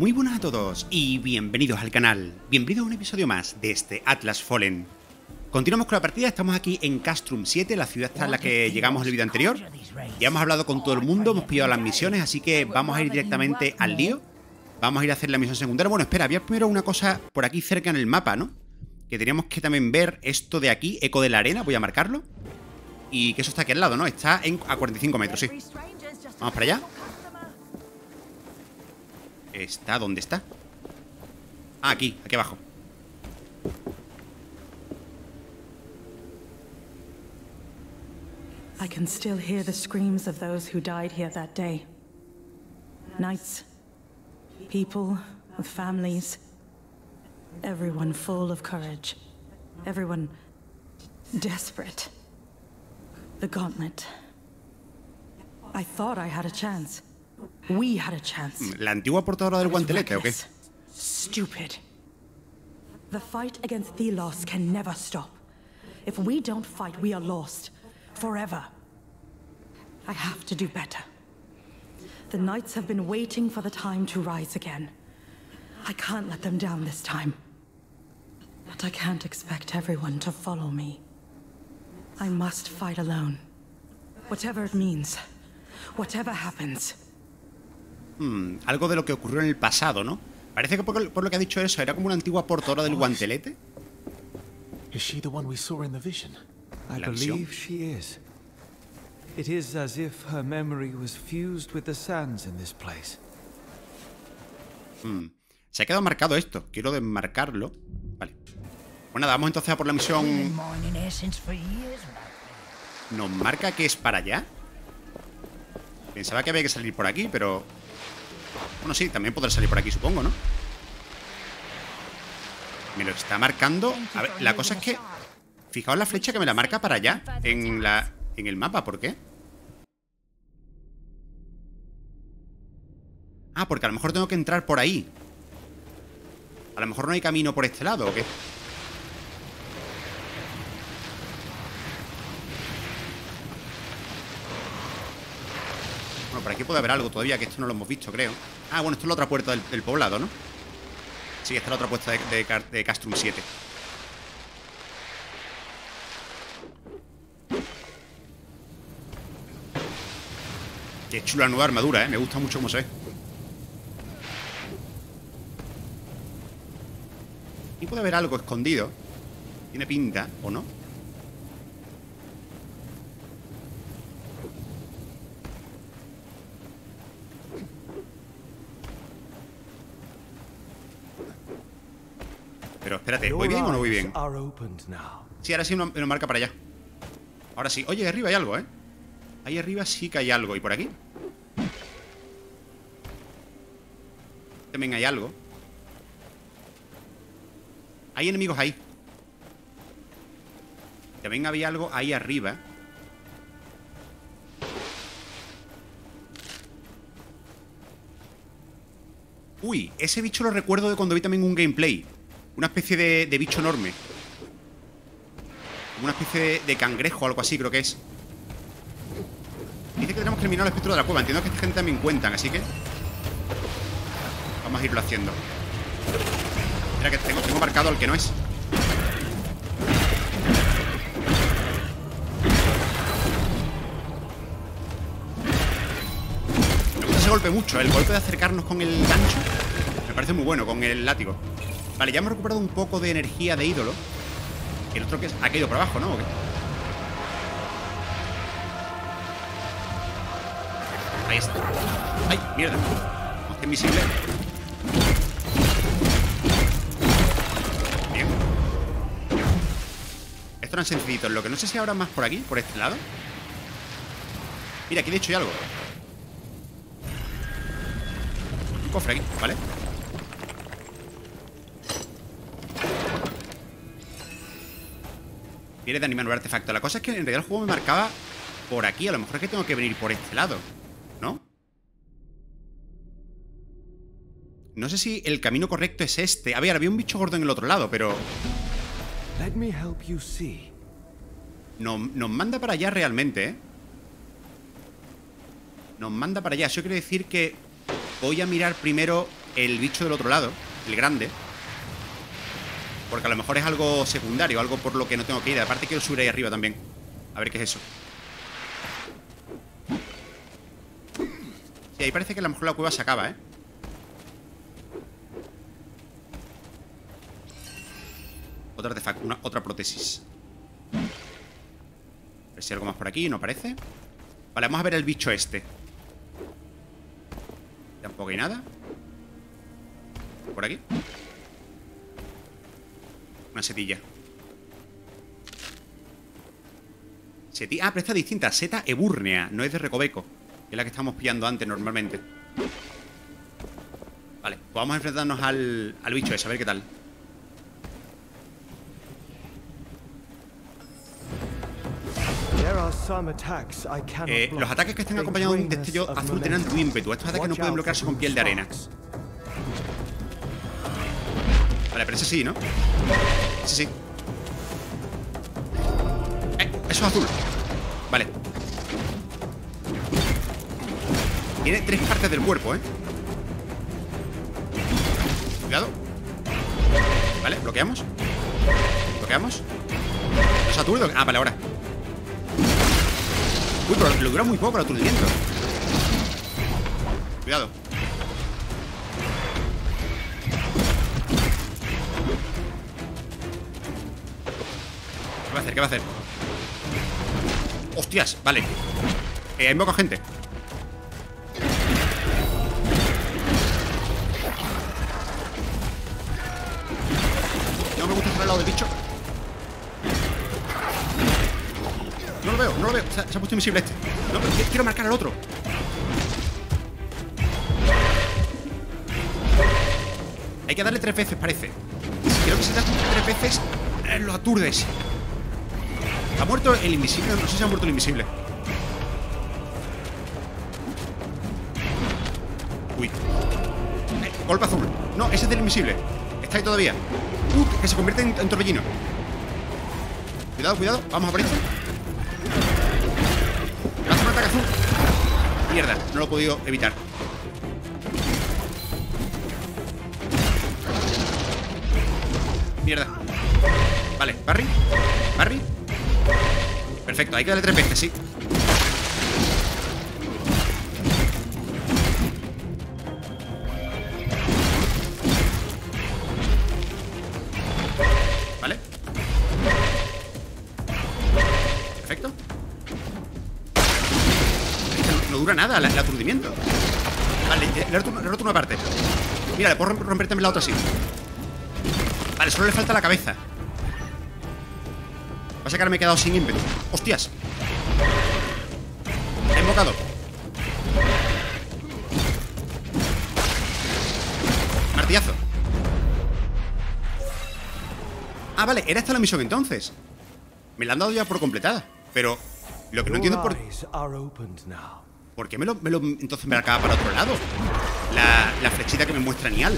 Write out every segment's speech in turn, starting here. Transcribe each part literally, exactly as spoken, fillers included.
Muy buenas a todos y bienvenidos al canal, bienvenidos a un episodio más de este Atlas Fallen. Continuamos con la partida, estamos aquí en Castrum siete, la ciudad hasta la que llegamos en el vídeo anterior. Ya hemos hablado con todo el mundo, hemos pillado las misiones, así que vamos a ir directamente al lío. Vamos a ir a hacer la misión secundaria. Bueno, espera, había primero una cosa por aquí cerca en el mapa, ¿no? Que teníamos que también ver esto de aquí, Eco de la Arena, voy a marcarlo. Y que eso está aquí al lado, ¿no? Está en, a cuarenta y cinco metros, sí. Vamos para allá. ¿Está? ¿Dónde está? Ah, aquí, aquí abajo. I can still hear the screams of those who died here that day. Knights, people with families, everyone full of courage, everyone desperate. The gauntlet. I thought I had a chance. We had a chance. ¿La antigua portadora del guantelete o qué? Stupid. The fight against Thelos can never stop. If we don't fight, we are lost forever. I have to do better. The knights have been waiting for the time to rise again. I can't let them down this time. But I can't expect everyone to follow me. I must fight alone. Whatever it means. Whatever happens. Hmm, algo de lo que ocurrió en el pasado, ¿no? Parece que por, por lo que ha dicho eso era como una antigua portadora del guantelete. Is she the one we saw in the vision? I believe she is. It is as if her memory was fused with the sands in this place. Hmm. Se ha quedado marcado esto. Quiero desmarcarlo. Vale. Bueno, nada, vamos entonces a por la misión. Nos marca que es para allá. Pensaba que había que salir por aquí, pero... Bueno, sí, también podrá salir por aquí, supongo, ¿no? Me lo está marcando. A ver, la cosa es que... Fijaos la flecha que me la marca para allá en la... en el mapa, ¿por qué? Ah, porque a lo mejor tengo que entrar por ahí. A lo mejor no hay camino por este lado, ¿o qué? Por aquí puede haber algo todavía, que esto no lo hemos visto, creo. Ah, bueno, esto es la otra puerta del, del poblado, ¿no? Sí, esta es la otra puerta de, de, de Castrum siete. Qué chula nueva armadura, ¿eh? Me gusta mucho cómo se ve. Aquí puede haber algo escondido. Tiene pinta, ¿o no? Pero espérate, ¿voy bien o no voy bien? Sí, ahora sí me lo marca para allá. Ahora sí. Oye, arriba hay algo, ¿eh? Ahí arriba sí que hay algo. ¿Y por aquí? También hay algo. Hay enemigos ahí. También había algo ahí arriba. Uy, ese bicho lo recuerdo de cuando vi también un gameplay. Una especie de, de bicho enorme. Una especie de, de cangrejo o algo así, creo que es. Dice que tenemos que eliminar el espectro de la cueva. Entiendo que esta gente también cuentan, así que vamos a irlo haciendo. Espera, que tengo, tengo marcado al que no es. Me gusta ese golpe mucho. El golpe de acercarnos con el gancho me parece muy bueno, con el látigo. Vale, ya hemos recuperado un poco de energía de ídolo. El otro que es, ha caído por abajo, ¿no? ¿O qué? Ahí está. ¡Ay, mierda! Hostia, invisible. Bien. Esto eran sencillitos. Lo que no sé si habrá más por aquí, por este lado. Mira, aquí de hecho hay algo. Un cofre aquí, ¿vale? De animar un artefacto. La cosa es que en realidad el juego me marcaba por aquí. A lo mejor es que tengo que venir por este lado, ¿no? No sé si el camino correcto es este. A ver, había un bicho gordo en el otro lado, pero... No, nos manda para allá realmente, ¿eh? Nos manda para allá. Eso quiere decir que voy a mirar primero el bicho del otro lado, el grande, porque a lo mejor es algo secundario, algo por lo que no tengo que ir. Aparte quiero subir ahí arriba también, a ver qué es eso. Sí, ahí parece que a lo mejor la cueva se acaba, ¿eh? Otra artefacto, una, otra prótesis. A ver si hay algo más por aquí, ¿no parece? Vale, vamos a ver el bicho este. Tampoco hay nada. Por aquí. Una setilla. Setilla. Ah, pero esta es distinta. Seta ebúrnea. No es de recoveco. Es la que estábamos pillando antes normalmente. Vale, pues vamos a enfrentarnos al, al bicho ese, a ver qué tal. Eh, los ataques que están acompañados de un destello azul tienen tu ímpetu. Estos ataques no pueden bloquearse con piel de arena. Vale, pero ese sí, ¿no? Ese sí. ¡Eh! ¡Eso es azul! Vale. Tiene tres partes del cuerpo, ¿eh? Cuidado. Vale, bloqueamos. Bloqueamos. ¿Los aturdo? Ah, vale, ahora. Uy, pero lo dura muy poco el aturdimiento. Cuidado. ¿Qué va a hacer? ¿Qué va a hacer? ¡Hostias! Vale. Eh, hay poca gente. No me gusta estar al lado del bicho. No lo veo, no lo veo. Se ha, se ha puesto invisible este. No, pero quiero marcar al otro. Hay que darle tres veces, parece. Creo que si das tres veces, eh, lo aturdes. ¿Ha muerto el invisible? No sé si ha muerto el invisible. Uy. Eh, golpe azul. No, ese es del invisible. Está ahí todavía. Uh, que se convierte en, en torbellino. Cuidado, cuidado. Vamos a por esto. Mierda, no lo he podido evitar. Mierda. Vale, Barry. Barry. Perfecto, hay que darle tres veces, sí. Vale. Perfecto. No dura nada el aturdimiento. Vale, le he roto, le he roto una parte. Mira, le puedo romper también la otra así. Vale, solo le falta la cabeza. Va a sacar, me he quedado sin ímpetu. ¡Hostias! He embocado. Martillazo. Ah, vale, era esta la misión entonces. Me la han dado ya por completada. Pero lo que no entiendo por... ¿Por qué me lo, me lo, entonces me acaba para otro lado? La, la flechita que me muestra Nial.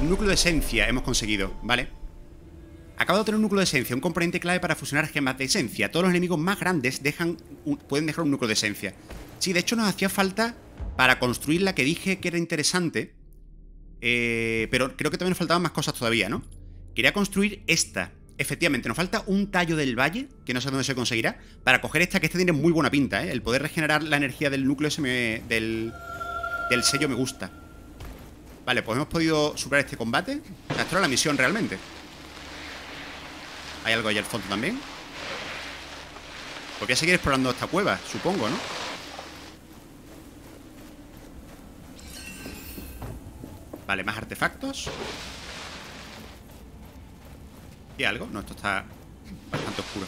Un núcleo de esencia hemos conseguido, vale. Acabo de tener un núcleo de esencia, un componente clave para fusionar gemas de esencia. Todos los enemigos más grandes dejan un, pueden dejar un núcleo de esencia. Sí, de hecho nos hacía falta para construir la que dije que era interesante. Eh, pero creo que también nos faltaban más cosas todavía, ¿no? Quería construir esta. Efectivamente, nos falta un tallo del valle, que no sé dónde se conseguirá, para coger esta, que esta tiene muy buena pinta, ¿eh? El poder regenerar la energía del núcleo ese me, del, del sello me gusta. Vale, pues hemos podido superar este combate. Esto era la misión realmente. Hay algo ahí al fondo también. Pues voy a seguir explorando esta cueva, supongo, ¿no? Vale, más artefactos. Algo. No, esto está bastante oscuro.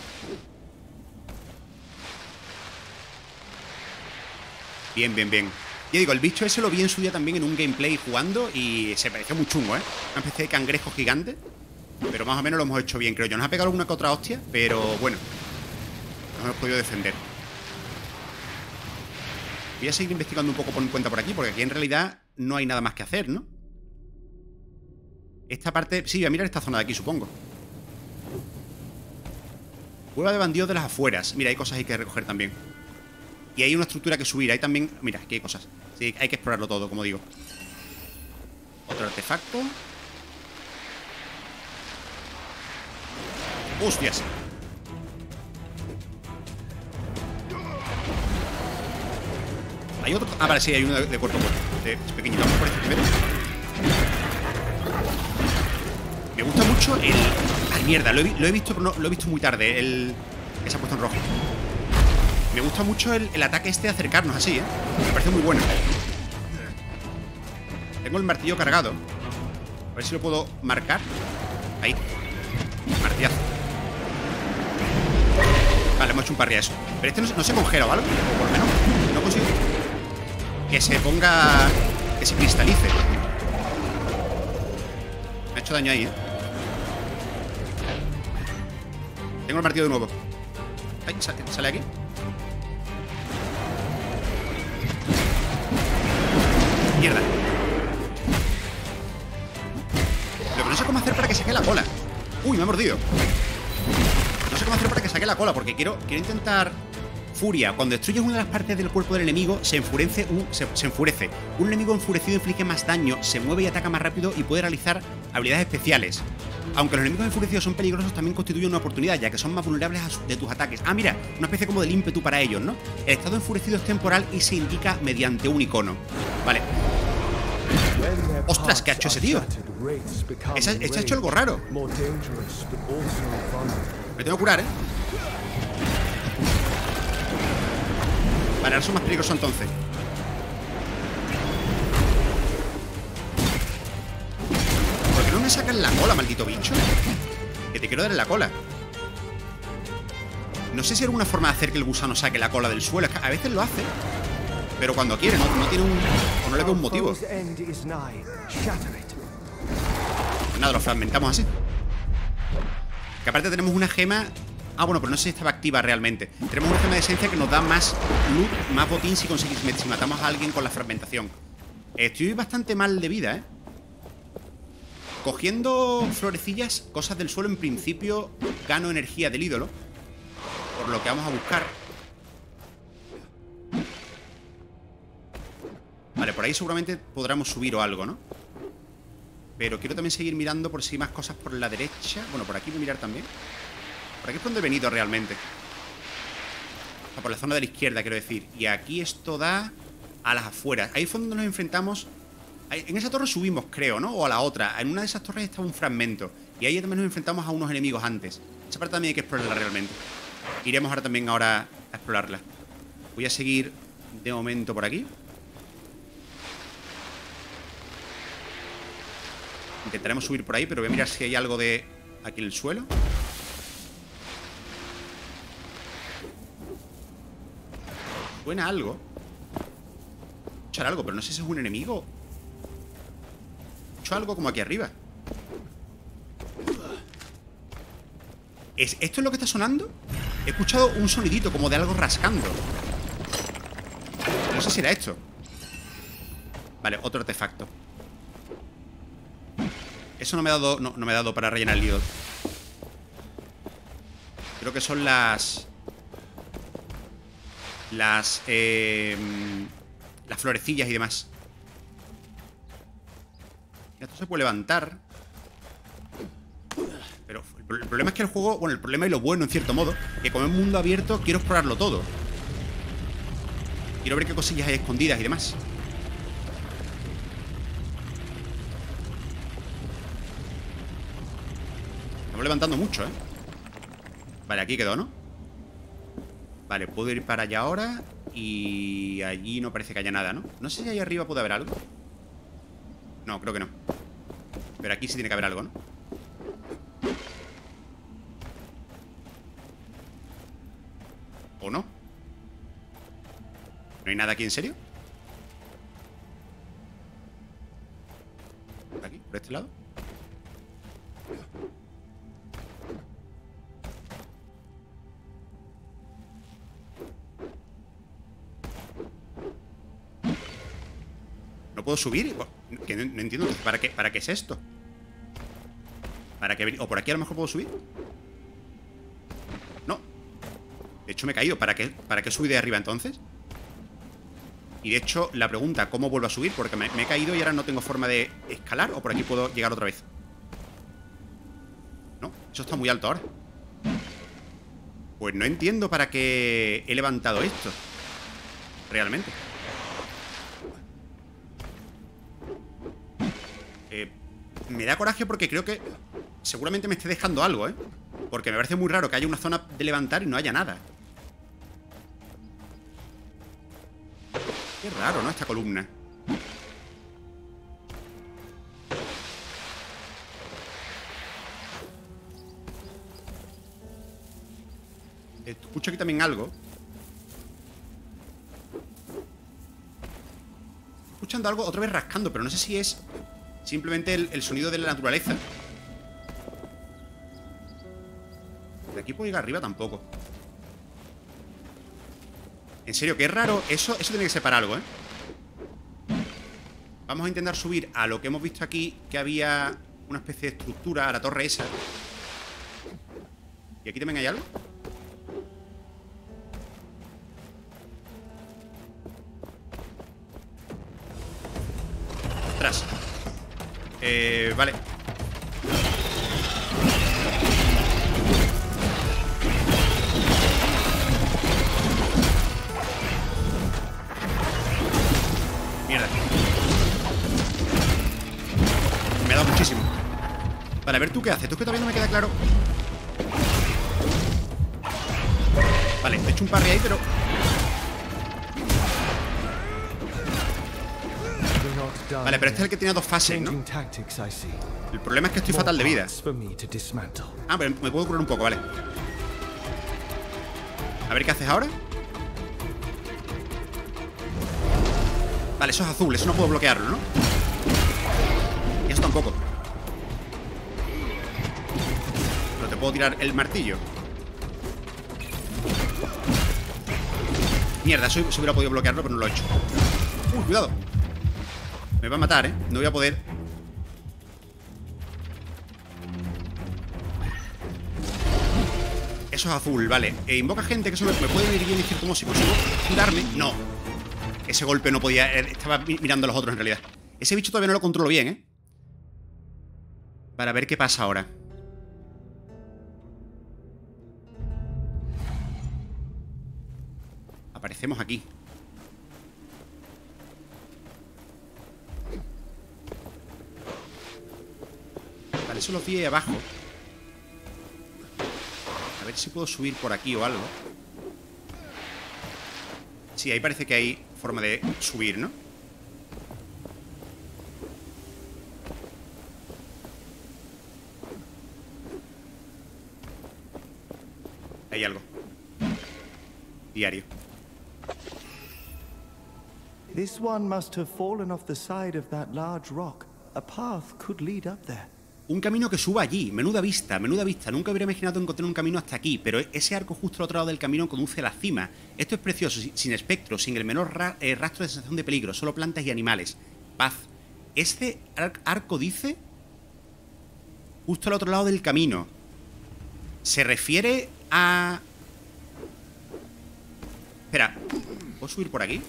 Bien, bien, bien. Ya digo, el bicho ese lo vi en su día también en un gameplay jugando y se pareció muy chungo, ¿eh? Una especie de cangrejo gigante. Pero más o menos lo hemos hecho bien, creo yo. Nos ha pegado alguna que otra hostia, pero bueno, nos hemos podido defender. Voy a seguir investigando un poco por mi cuenta por aquí, porque aquí en realidad no hay nada más que hacer, ¿no? Esta parte... Sí, voy a mirar esta zona de aquí, supongo. Cueva de bandidos de las afueras. Mira, hay cosas que hay que recoger también. Y hay una estructura que subir. Hay también... Mira, aquí hay cosas. Sí, hay que explorarlo todo, como digo. Otro artefacto. ¡Hostias! Hay otro... Ah, vale, sí, hay uno de cuerpo a cuerpo. Es pequeñito, vamos por este primero. Me gusta mucho el... ¡Ay, mierda! Lo he, lo he visto, no, lo he visto muy tarde. El... Que se ha puesto en rojo. Me gusta mucho el, el ataque este de acercarnos así, ¿eh? Me parece muy bueno. Tengo el martillo cargado. A ver si lo puedo marcar. Ahí. Martillazo. Vale, hemos hecho un parry a eso. Pero este no, no se congela, ¿vale? O por lo menos no consigo que se ponga... Que se cristalice. Me ha hecho daño ahí, ¿eh? Tengo el martillo de nuevo. Ay, sale aquí. Mierda. Lo que no sé cómo hacer para que saque la cola. Uy, me ha mordido. No sé cómo hacer para que saque la cola, porque quiero, quiero intentar... Furia. Cuando destruyes una de las partes del cuerpo del enemigo, se enfurece. Un, se, se enfurece. Un enemigo enfurecido inflige más daño, se mueve y ataca más rápido y puede realizar habilidades especiales. Aunque los enemigos enfurecidos son peligrosos, también constituyen una oportunidad, ya que son más vulnerables a su, de tus ataques. Ah, mira, una especie como de ímpetu para ellos, ¿no? El estado enfurecido es temporal y se indica mediante un icono. Vale. ¡Ostras! ¿Qué ha hecho ese tío? Ese ha hecho algo raro. Me tengo que curar, ¿eh? Vale, ahora son más peligrosos entonces. ¿Por qué no me sacan la cola, maldito bicho? Que te quiero dar en la cola. No sé si hay alguna forma de hacer que el gusano saque la cola del suelo. Es que a veces lo hace, pero cuando quiere, no, no tiene un... O no le veo un motivo. Nada, lo fragmentamos así. Que aparte tenemos una gema... Ah, bueno, pero no sé si estaba activa realmente. Tenemos una gema de esencia que nos da más loot, más botín si conseguimos, si matamos a alguien con la fragmentación. Estoy bastante mal de vida, ¿eh? Cogiendo florecillas, cosas del suelo, en principio gano energía del ídolo, por lo que vamos a buscar. Vale, por ahí seguramente podremos subir o algo, ¿no? Pero quiero también seguir mirando por si hay más cosas por la derecha. Bueno, por aquí voy a mirar también. Por aquí es donde he venido realmente. O sea, por la zona de la izquierda, quiero decir. Y aquí esto da a las afueras. Ahí fue donde nos enfrentamos. En esa torre subimos, creo, ¿no? O a la otra. En una de esas torres estaba un fragmento. Y ahí también nos enfrentamos a unos enemigos antes. Esa parte también hay que explorarla realmente. Iremos ahora también ahora a explorarla. Voy a seguir de momento por aquí. Intentaremos subir por ahí, pero voy a mirar si hay algo de aquí en el suelo. Suena algo. Escuchar algo, pero no sé si es un enemigo. Escucho algo como aquí arriba. ¿Es esto es lo que está sonando? He escuchado un sonidito como de algo rascando. No sé si era esto. Vale, otro artefacto. Eso no me ha dado, no, no me ha dado para rellenar el lío. Creo que son las... Las, eh, las florecillas y demás. Esto se puede levantar. Pero el problema es que el juego... Bueno, el problema y lo bueno, en cierto modo, que como es mundo abierto, quiero explorarlo todo. Quiero ver qué cosillas hay escondidas y demás. Estamos levantando mucho, ¿eh? Vale, aquí quedó, ¿no? Vale, puedo ir para allá ahora. Y allí no parece que haya nada, ¿no? No sé si ahí arriba puede haber algo. No, creo que no. Pero aquí sí tiene que haber algo, ¿no? ¿O no? ¿No hay nada aquí, en serio? ¿Por aquí? ¿Por este lado? ¿Puedo subir? Que no, no entiendo. ¿Para qué, ¿Para qué es esto? ¿Para qué? ¿O por aquí a lo mejor puedo subir? No. De hecho me he caído. ¿Para qué, para qué subí de arriba entonces? Y de hecho, la pregunta, ¿cómo vuelvo a subir? Porque me, me he caído y ahora no tengo forma de escalar. ¿O por aquí puedo llegar otra vez? No, eso está muy alto ahora. Pues no entiendo para qué he levantado esto realmente. Eh, me da coraje porque creo que seguramente me esté dejando algo, ¿eh? Porque me parece muy raro que haya una zona de levantar y no haya nada. Qué raro, ¿no? Esta columna. Escucho aquí también algo. Escuchando algo otra vez rascando, pero no sé si es simplemente el, el sonido de la naturaleza. De aquí puedo llegar arriba tampoco. En serio, qué raro. Eso, eso tiene que ser para algo, ¿eh? Vamos a intentar subir a lo que hemos visto aquí, que había una especie de estructura, a la torre esa. ¿Y aquí también hay algo? Atrás. Eh, vale. Mierda. Me ha dado muchísimo. Vale, a ver, ¿tú qué haces? Tú es que todavía no me queda claro. Vale, he hecho un parry ahí, pero... Vale, pero este es el que tiene dos fases, ¿no? El problema es que estoy fatal de vida. Ah, pero me puedo curar un poco, vale. A ver, ¿qué haces ahora? Vale, eso es azul, eso no puedo bloquearlo, ¿no? Y eso tampoco. Pero te puedo tirar el martillo. Mierda, eso se hubiera podido bloquearlo, pero no lo he hecho. Uy, cuidado. Me va a matar, ¿eh? No voy a poder. Eso es azul, vale. E invoca gente, que eso me, me puede venir bien y decir como si consigo darme. No. Ese golpe no podía... Estaba mirando a los otros en realidad. Ese bicho todavía no lo controlo bien, ¿eh? Para ver qué pasa ahora. Aparecemos aquí. Vale, eso lo pide abajo. A ver si puedo subir por aquí o algo. Sí, ahí parece que hay forma de subir, ¿no? Hay algo. Diario. This one must have fallen off the side of that large rock. A path could lead up there. Un camino que suba allí, menuda vista, menuda vista. Nunca hubiera imaginado encontrar un camino hasta aquí, pero ese arco justo al otro lado del camino conduce a la cima. Esto es precioso, sin espectro, sin el menor ra eh, rastro de sensación de peligro, solo plantas y animales. Paz. Este ar arco dice... Justo al otro lado del camino. Se refiere a... Espera, ¿puedo subir por aquí?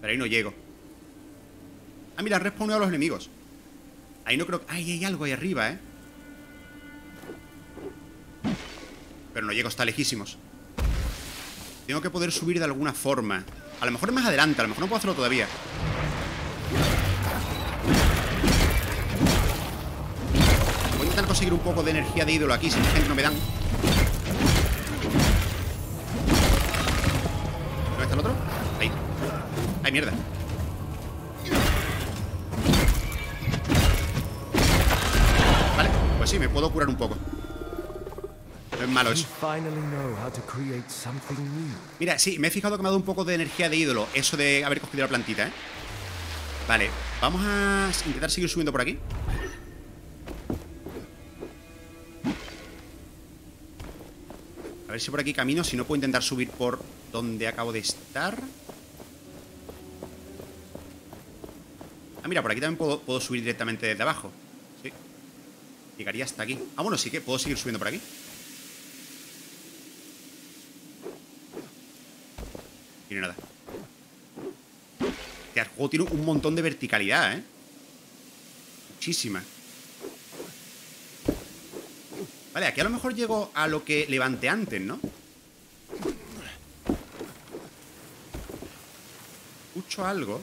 Pero ahí no llego. Ah, mira, han respawnado a los enemigos. Ahí no creo... Ay, hay algo ahí arriba, ¿eh? Pero no llego, está lejísimos. Tengo que poder subir de alguna forma. A lo mejor es más adelante, a lo mejor no puedo hacerlo todavía. Voy a intentar conseguir un poco de energía de ídolo aquí, si la gente no me dan. ¿Dónde está el otro? Ahí. Ay, mierda. Sí, me puedo curar un poco. No es malo eso. Mira, sí, me he fijado que me ha dado un poco de energía de ídolo. Eso de haber cogido la plantita, ¿eh? Vale, vamos a intentar seguir subiendo por aquí. A ver si por aquí camino. Si no, puedo intentar subir por donde acabo de estar. Ah, mira, por aquí también puedo, puedo subir directamente desde abajo. Llegaría hasta aquí. Ah, bueno, sí que puedo seguir subiendo por aquí. Tiene nada. Este juego tiene un montón de verticalidad, ¿eh? Muchísima. Vale, aquí a lo mejor llego a lo que levanté antes, ¿no? Escucho algo.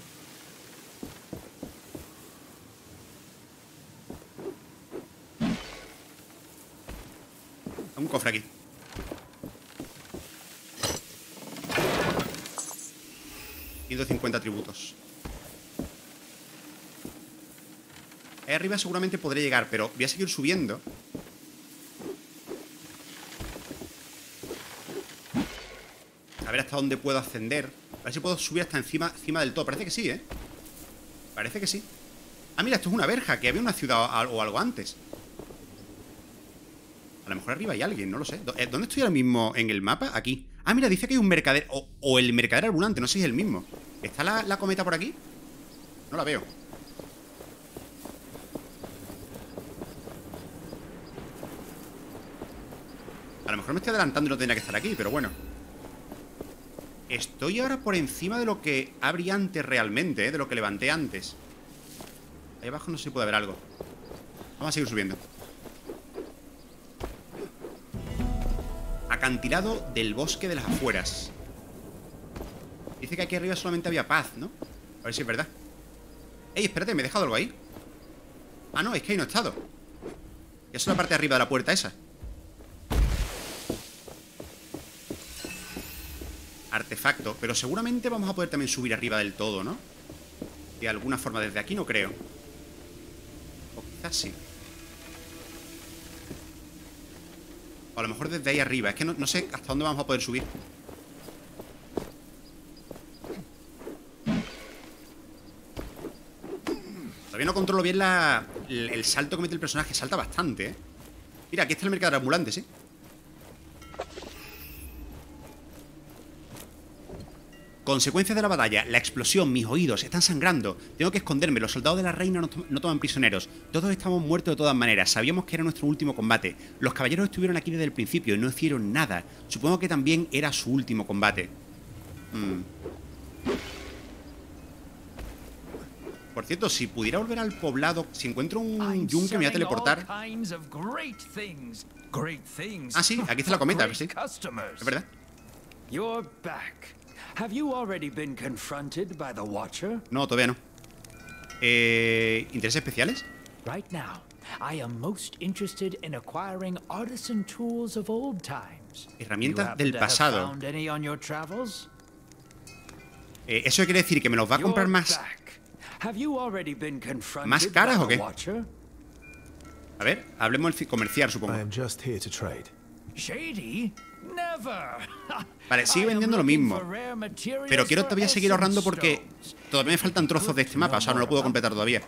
Un cofre aquí. ciento cincuenta atributos. Ahí arriba seguramente podré llegar, pero voy a seguir subiendo. A ver hasta dónde puedo ascender. A ver si puedo subir hasta encima, encima del todo. Parece que sí, ¿eh? Parece que sí. Ah, mira, esto es una verja, que había una ciudad o algo antes. A lo mejor arriba hay alguien, no lo sé. ¿Dónde estoy ahora mismo en el mapa? Aquí. Ah, mira, dice que hay un mercader o, o el mercader ambulante, no sé si es el mismo. ¿Está la, la cometa por aquí? No la veo. A lo mejor me estoy adelantando y no tendría que estar aquí, pero bueno. Estoy ahora por encima de lo que abrí antes realmente, ¿eh? De lo que levanté antes. Ahí abajo no sé si puede haber algo. Vamos a seguir subiendo. Acantilado del bosque de las afueras. Dice que aquí arriba solamente había paz, ¿no? A ver si es verdad. Ey, espérate, me he dejado algo ahí. Ah, no, es que ahí no he estado. Y eso es la parte de arriba de la puerta esa. Artefacto, pero seguramente vamos a poder también subir arriba del todo, ¿no? De alguna forma, desde aquí no creo. O quizás sí. O a lo mejor desde ahí arriba. Es que no, no sé hasta dónde vamos a poder subir. Todavía no controlo bien la, el, el salto que mete el personaje. Salta bastante, ¿eh? Mira, aquí está el mercader ambulante, ¿sí? Consecuencias de la batalla. La explosión. Mis oídos están sangrando. Tengo que esconderme. Los soldados de la reina no, to no toman prisioneros. Todos estamos muertos de todas maneras. Sabíamos que era nuestro último combate. Los caballeros estuvieron aquí desde el principio y no hicieron nada. Supongo que también era su último combate. Mm. Por cierto, si pudiera volver al poblado, si encuentro un yunque, me voy a teleportar. Ah, sí. Aquí está la cometa. A ver si. Es verdad. No, todavía no. Eh, ¿Intereses especiales? Herramientas del pasado. Eh, ¿Eso quiere decir que me los va a comprar más? ¿Más caras o qué? A ver, hablemos del comerciar, supongo. Vale, sigue vendiendo lo mismo. Pero quiero todavía seguir ahorrando porque todavía me faltan trozos de este mapa. O sea, no lo puedo completar todavía.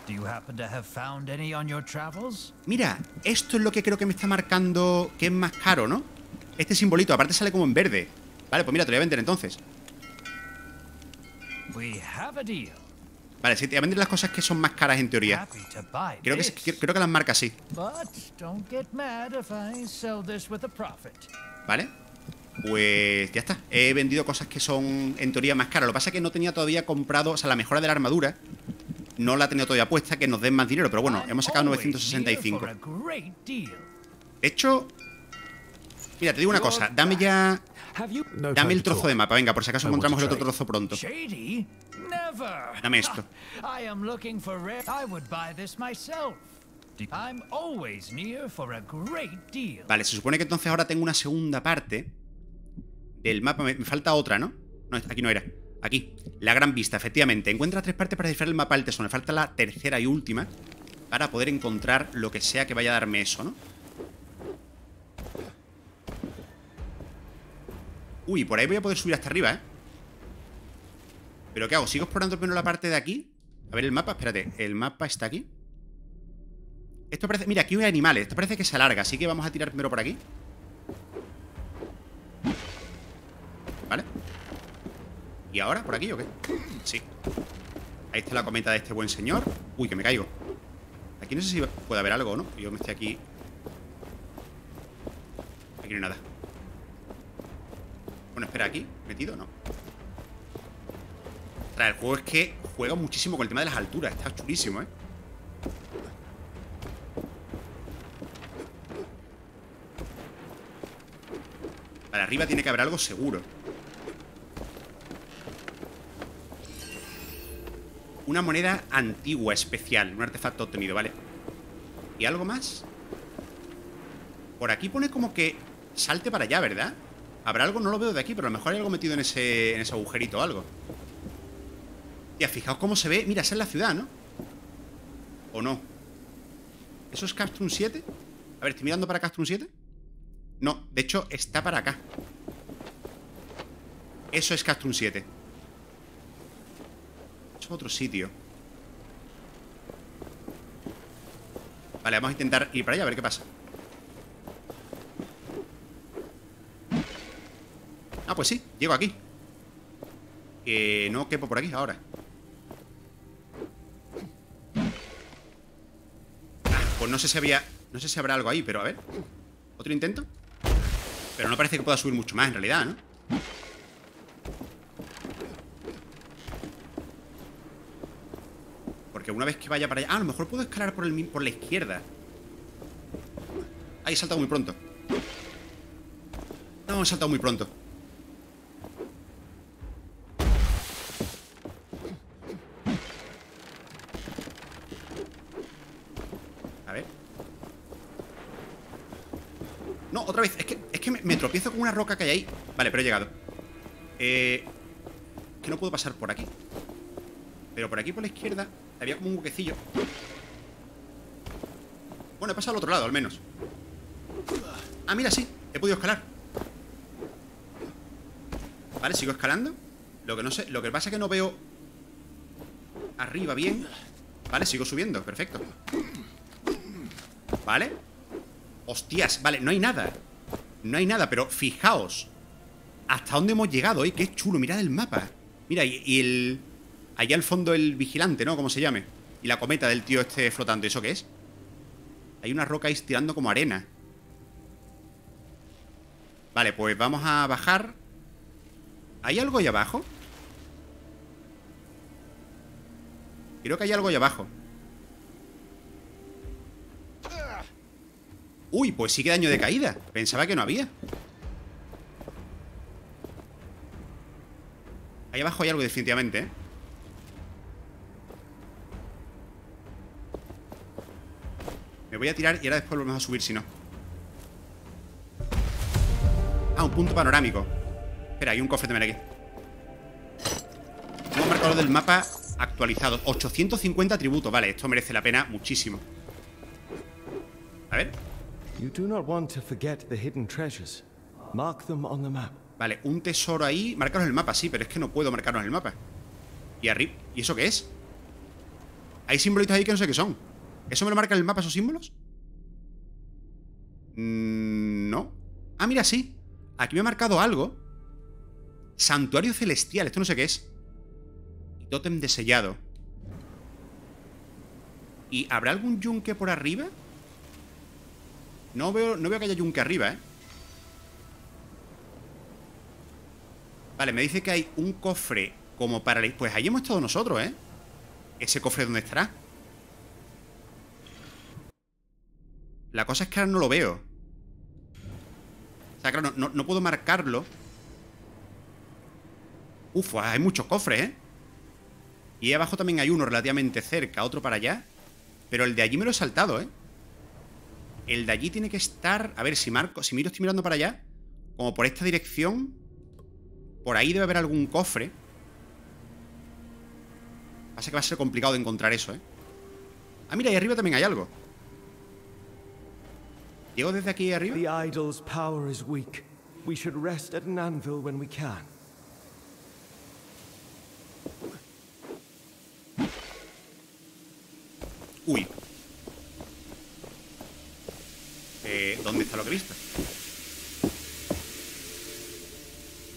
Mira, esto es lo que creo que me está marcando que es más caro, ¿no? Este simbolito, aparte sale como en verde. Vale, pues mira, te lo voy a vender entonces. Vale, sí, te voy a vender las cosas que son más caras en teoría. Creo que, creo que las marca así. Vale, pues ya está. He vendido cosas que son en teoría más caras. Lo que pasa es que no tenía todavía comprado. O sea, la mejora de la armadura no la tenía todavía puesta, que nos den más dinero. Pero bueno, hemos sacado novecientos sesenta y cinco. De hecho, mira, te digo una cosa. Dame ya... Dame el trozo de mapa, venga, por si acaso encontramos el otro trozo pronto. Dame esto. Vale, se supone que entonces ahora tengo una segunda parte del mapa. Me, me falta otra, ¿no? No, aquí no era. Aquí, la gran vista, efectivamente. Encuentra tres partes para descifrar el mapa del tesoro. Me falta la tercera y última para poder encontrar lo que sea que vaya a darme eso, ¿no? Uy, por ahí voy a poder subir hasta arriba, ¿eh? ¿Pero qué hago? ¿Sigo explorando primero la parte de aquí? A ver el mapa, espérate. El mapa está aquí. Esto parece... Mira, aquí hay animales. Esto parece que se alarga, así que vamos a tirar primero por aquí. ¿Vale? ¿Y ahora? ¿Por aquí o qué? Sí. Ahí está la cometa de este buen señor. Uy, que me caigo. Aquí no sé si puede haber algo o no. Yo me estoy aquí. Aquí no hay nada. Bueno, espera, ¿aquí? ¿Metido? No. Ostras, el juego es que juega muchísimo con el tema de las alturas. Está chulísimo, ¿eh? Para arriba tiene que haber algo seguro. Una moneda antigua, especial. Un artefacto obtenido, ¿vale? ¿Y algo más? Por aquí pone como que salte para allá, ¿verdad? Habrá algo, no lo veo de aquí, pero a lo mejor hay algo metido en ese, en ese agujerito o algo. Ya, fijaos cómo se ve. Mira, esa es la ciudad, ¿no? ¿O no? ¿Eso es Castrum siete? A ver, ¿estoy mirando para Castrum siete? No, de hecho, está para acá. Eso es Castrum siete. Eso es otro sitio. Vale, vamos a intentar ir para allá a ver qué pasa. Ah, pues sí, llego aquí. Que no quepo por aquí ahora. Ah, pues no sé si había... No sé si habrá algo ahí, pero a ver. ¿Otro intento? Pero no parece que pueda subir mucho más en realidad, ¿no? Porque una vez que vaya para allá... Ah, a lo mejor puedo escalar por, el, por la izquierda. Ah, he saltado muy pronto. No, he saltado muy pronto. Otra vez, es que, es que me, me tropiezo con una roca que hay ahí. Vale, pero he llegado. Eh, que no puedo pasar por aquí. Pero por aquí, por la izquierda, había como un huequecillo. Bueno, he pasado al otro lado, al menos. Ah, mira, sí, he podido escalar. Vale, sigo escalando. Lo que no sé, lo que pasa es que no veo arriba bien. Vale, sigo subiendo, perfecto. Vale. Hostias, vale, no hay nada. No hay nada, pero fijaos hasta dónde hemos llegado, eh, qué chulo. Mirad el mapa, mira, y, y el... Allá al fondo el vigilante, ¿no? ¿Cómo se llame? Y la cometa del tío este flotando. ¿Eso qué es? Hay una roca ahí tirando como arena. Vale, pues vamos a bajar. ¿Hay algo ahí abajo? Creo que hay algo ahí abajo. Uy, pues sí que daño de caída. Pensaba que no había. Ahí abajo hay algo definitivamente, ¿eh? Me voy a tirar y ahora después volvemos a subir si no. Ah, un punto panorámico. Espera, hay un cofre también aquí. Tengo marcador del mapa actualizado. ochocientos cincuenta atributos. Vale, esto merece la pena muchísimo. A ver. Vale, un tesoro ahí. Marcaros en el mapa, sí, pero es que no puedo marcaros en el mapa. Y arriba. ¿Y eso qué es? Hay símbolitos ahí que no sé qué son. ¿Eso me lo marca en el mapa, esos símbolos? Mm, no. Ah, mira, sí. Aquí me ha marcado algo. Santuario celestial. Esto no sé qué es. Y tótem de sellado. ¿Y habrá algún yunque por arriba? No veo, no veo que haya yunque arriba, ¿eh? Vale, me dice que hay un cofre como para... La... Pues ahí hemos estado nosotros, ¿eh? ¿Ese cofre dónde estará? La cosa es que ahora no lo veo. O sea, claro, no, no, no puedo marcarlo. Uf, hay muchos cofres, ¿eh? Y ahí abajo también hay uno relativamente cerca, otro para allá. Pero el de allí me lo he saltado, ¿eh? El de allí tiene que estar... A ver, si marco... Si miro, estoy mirando para allá. Como por esta dirección. Por ahí debe haber algún cofre. Pasa que va a ser complicado de encontrar eso, ¿eh? Ah, mira, ahí arriba también hay algo. ¿Llego desde aquí arriba? Uy. Eh, ¿Dónde está lo que he visto?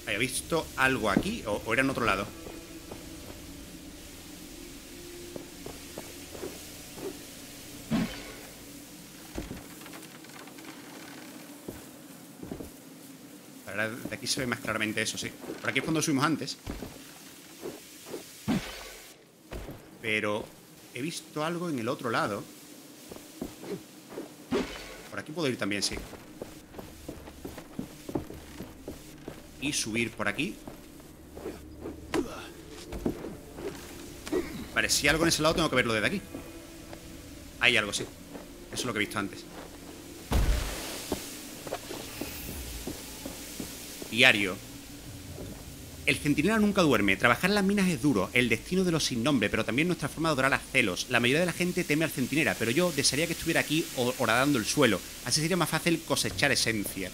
¿Había visto algo aquí? ¿O, o era en otro lado? Ahora de aquí se ve más claramente eso, sí. Por aquí es cuando subimos antes. Pero he visto algo en el otro lado. Por aquí puedo ir también, sí. Y subir por aquí. Vale, si hay algo en ese lado tengo que verlo desde aquí. Hay algo, sí. Eso es lo que he visto antes. Diario. El centinela nunca duerme. Trabajar en las minas es duro. El destino de los sin nombre, pero también nuestra forma de adorar a Thelos. La mayoría de la gente teme al centinela, pero yo desearía que estuviera aquí horadando el suelo. Así sería más fácil cosechar esencia.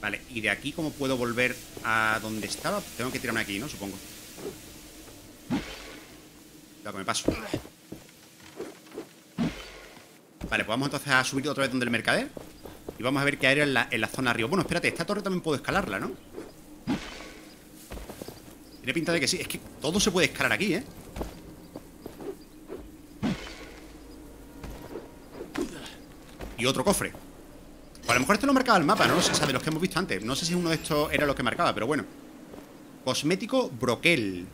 Vale, y de aquí, ¿cómo puedo volver a donde estaba? Tengo que tirarme aquí, ¿no? Supongo. Cuidado que me paso. Vale, pues vamos entonces a subir otra vez donde el mercader. Y vamos a ver qué hay en la, en la zona arriba. Bueno, espérate, esta torre también puedo escalarla, ¿no? Tiene pinta de que sí. Es que todo se puede escalar aquí, ¿eh? Y otro cofre. O a lo mejor esto lo marcaba el mapa, no lo sé, o sea, de los que hemos visto antes. No sé si uno de estos era lo que marcaba, pero bueno. Cosmético broquel.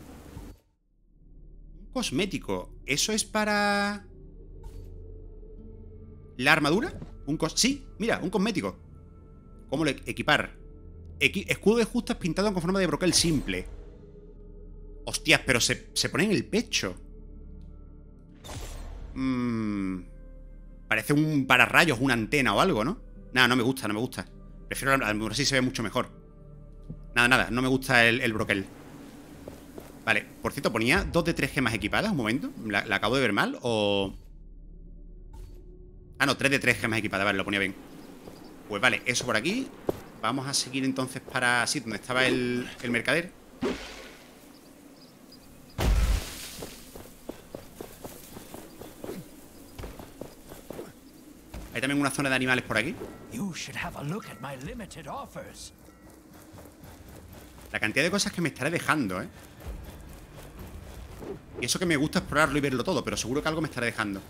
Un cosmético. Eso es para... ¿la armadura? Un cos sí, mira, un cosmético. ¿Cómo lo e equipar? Equi escudo de justas pintado con forma de broquel simple. Hostias, pero se, se pone en el pecho. Mm, parece un pararrayos, una antena o algo, ¿no? Nada, no me gusta, no me gusta. Prefiero la armadura, sí se ve mucho mejor. Nada, nada, no me gusta el, el broquel. Vale, por cierto, ponía dos de tres gemas equipadas, un momento. ¿La, la acabo de ver mal o...? Ah, no, tres de tres gemas equipadas, vale, lo ponía bien. Pues vale, eso por aquí. Vamos a seguir entonces para... sí, donde estaba el, el mercader. Hay también una zona de animales por aquí. La cantidad de cosas que me estaré dejando, ¿eh? Y eso que me gusta explorarlo y verlo todo, pero seguro que algo me estaré dejando.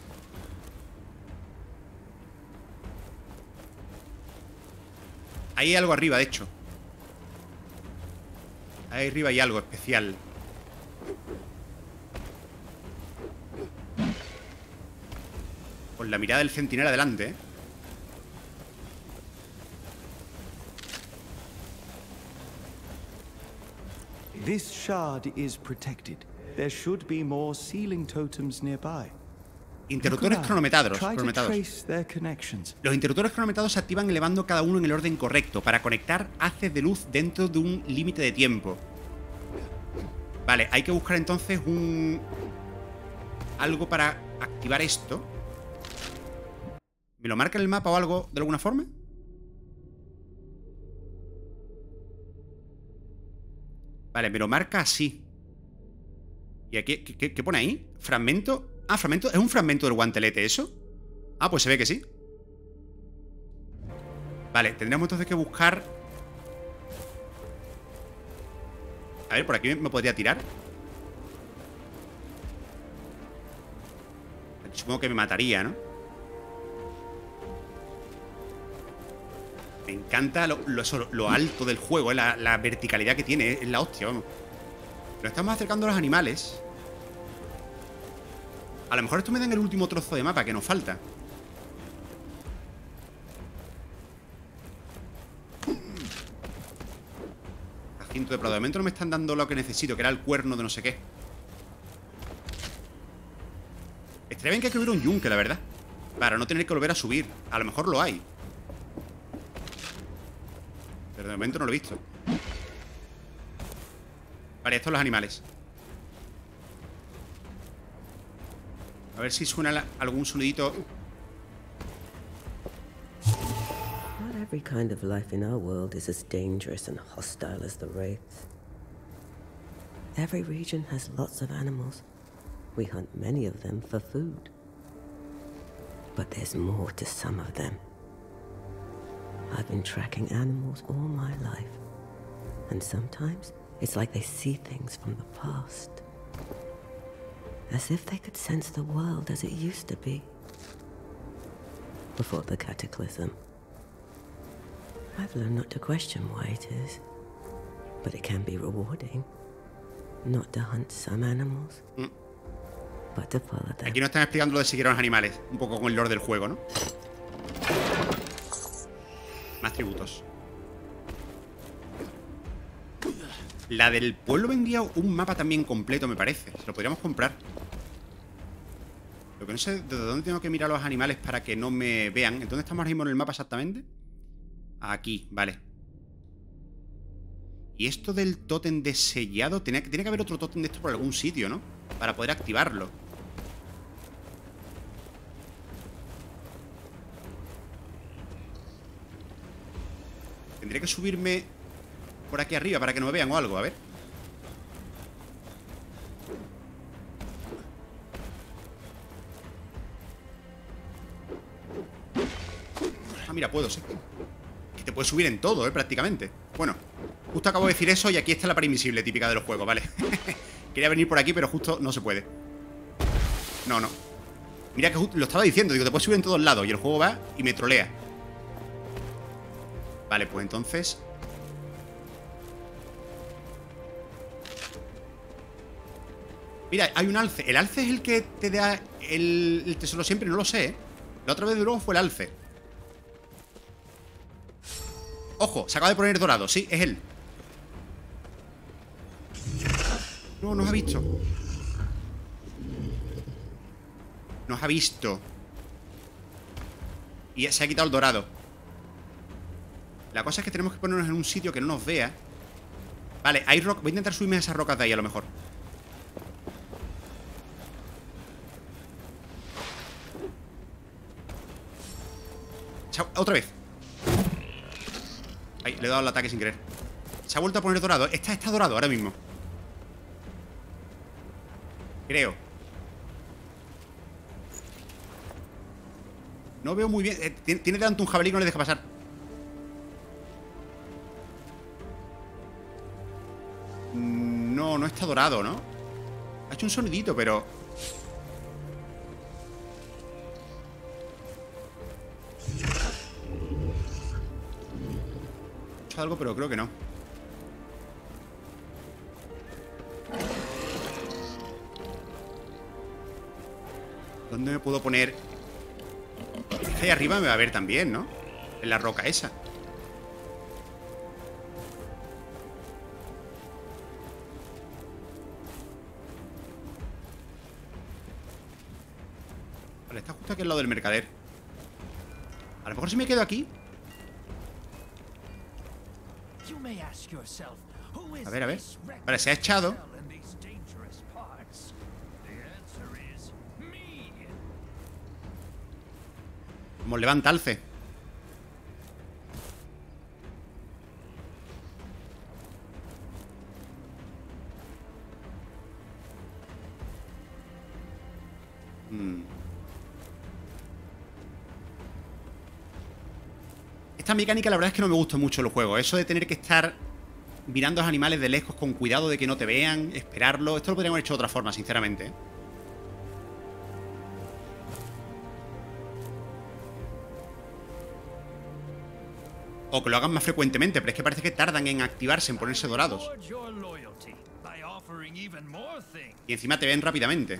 Hay algo arriba, de hecho. Ahí arriba hay algo especial. Con la mirada del centinela adelante, ¿eh? This shard is protected. There should be more sealing totems nearby. Interruptores cronometrados. Los interruptores cronometrados se activan elevando cada uno en el orden correcto para conectar haces de luz dentro de un límite de tiempo. Vale, hay que buscar entonces un... algo para activar esto. ¿Me lo marca en el mapa o algo de alguna forma? Vale, me lo marca así. ¿Y aquí qué, qué, qué pone ahí? Fragmento... Ah, fragmento. ¿Es un fragmento del guantelete eso? Ah, pues se ve que sí. Vale, tendríamos entonces que buscar... A ver, por aquí me podría tirar. Supongo que me mataría, ¿no? Me encanta lo, lo, eso, lo alto del juego, ¿eh? la, la verticalidad que tiene. Es la hostia, vamos. Nos estamos acercando a los animales. A lo mejor esto me da en el último trozo de mapa que nos falta. Jacinto de Prado. De momento no me están dando lo que necesito, que era el cuerno de no sé qué. Estaría bien que hay que hubiera un yunque, la verdad. Para no tener que volver a subir. A lo mejor lo hay. Pero de momento no lo he visto. Vale, estos son los animales. A ver si suena la, algún sonidito. Not every kind of life in our world is as dangerous and hostile as the wraiths. Every region has lots of animals. We hunt many of them for food. But there's more to some of them. I've been tracking animals all my life. And sometimes it's like they see things from the past. As if they could sense the world as it used to be before the cataclysm. I've learned not to question why it is, but it can be rewarding. Not to hunt some animals, mm. but to follow them. Aquí nos están explicando lo de seguir a los animales, un poco con el lore del juego, ¿no? Más tributos. La del pueblo vendría un mapa también completo, me parece. Se lo podríamos comprar. Lo que no sé de dónde tengo que mirar a los animales para que no me vean. ¿En dónde estamos ahora mismo en el mapa exactamente? Aquí, vale. Y esto del tótem de sellado... Tiene que, tiene que haber otro tótem de esto por algún sitio, ¿no? Para poder activarlo. Tendría que subirme por aquí arriba para que no me vean o algo, a ver. Ah, mira, puedo, sí. Que te puedes subir en todo, ¿eh? Prácticamente. Bueno, justo acabo de decir eso y aquí está la pared invisible típica de los juegos, ¿vale? Quería venir por aquí, pero justo no se puede. No, no. Mira que lo estaba diciendo, digo, te puedes subir en todos lados. Y el juego va y me trolea. Vale, pues entonces... Mira, hay un alce. El alce es el que te da el, el tesoro siempre, no lo sé, ¿eh? La otra vez de luego fue el alce. Ojo, se acaba de poner dorado, sí, es él. No, nos ha visto. Nos ha visto. Y se ha quitado el dorado. La cosa es que tenemos que ponernos en un sitio que no nos vea. Vale, hay roca. Voy a intentar subirme a esas rocas de ahí a lo mejor. Chao, otra vez. Ahí, le he dado el ataque sin querer. Se ha vuelto a poner dorado. Está, está dorado ahora mismo. Creo. No veo muy bien. Eh, tiene tanto un jabalí que no le deja pasar. No, no está dorado, ¿no? Ha hecho un sonidito, pero... He hecho algo, pero creo que no. ¿Dónde me puedo poner? Ahí arriba me va a ver también, ¿no? En la roca esa. Está justo aquí al lado del mercader. A lo mejor si me quedo aquí. A ver, a ver. Vale, se ha echado. Vamos, levanta alce. Hmm. Esta mecánica la verdad es que no me gusta mucho los juegos. Eso de tener que estar mirando a los animales de lejos con cuidado de que no te vean, esperarlo. Esto lo podríamos haber hecho de otra forma, sinceramente. O que lo hagan más frecuentemente, pero es que parece que tardan en activarse, en ponerse dorados. Y encima te ven rápidamente.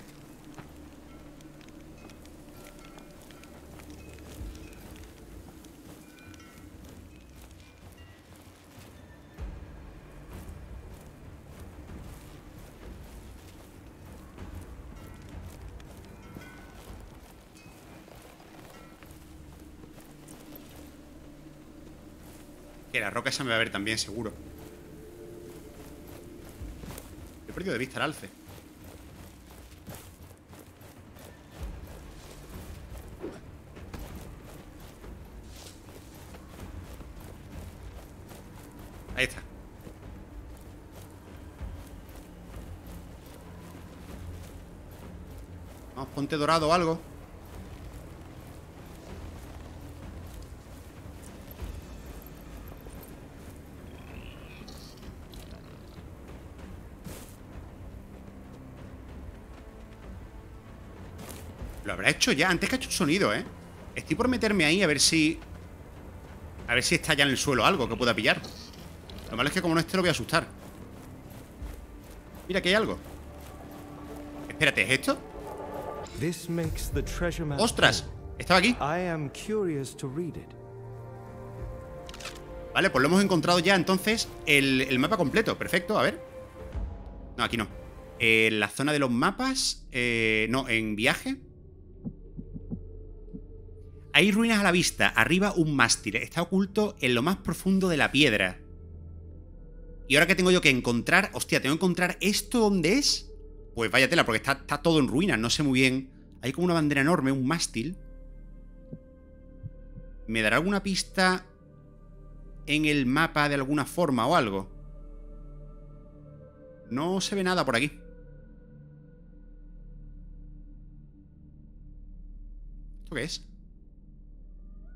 Que la roca esa me va a ver también, seguro. He perdido de vista el alce. Ahí está. Vamos, ponte dorado o algo. Habrá hecho ya, antes que ha hecho un sonido, ¿eh? Estoy por meterme ahí a ver si... A ver si está ya en el suelo algo que pueda pillar. Lo malo es que como no esté lo voy a asustar. Mira, que hay algo. Espérate, ¿es esto? ¡Ostras! Estaba aquí. Vale, pues lo hemos encontrado ya entonces el, el mapa completo. Perfecto, a ver. No, aquí no. Eh, la zona de los mapas. Eh, no, en viaje. Hay ruinas a la vista. Arriba un mástil. Está oculto en lo más profundo de la piedra. Y ahora que tengo yo que encontrar... Hostia, ¿tengo que encontrar esto dónde es? Pues vaya tela, porque está, está todo en ruinas. No sé muy bien. Hay como una bandera enorme, un mástil. ¿Me dará alguna pista en el mapa de alguna forma o algo? No se ve nada por aquí. ¿Esto qué es?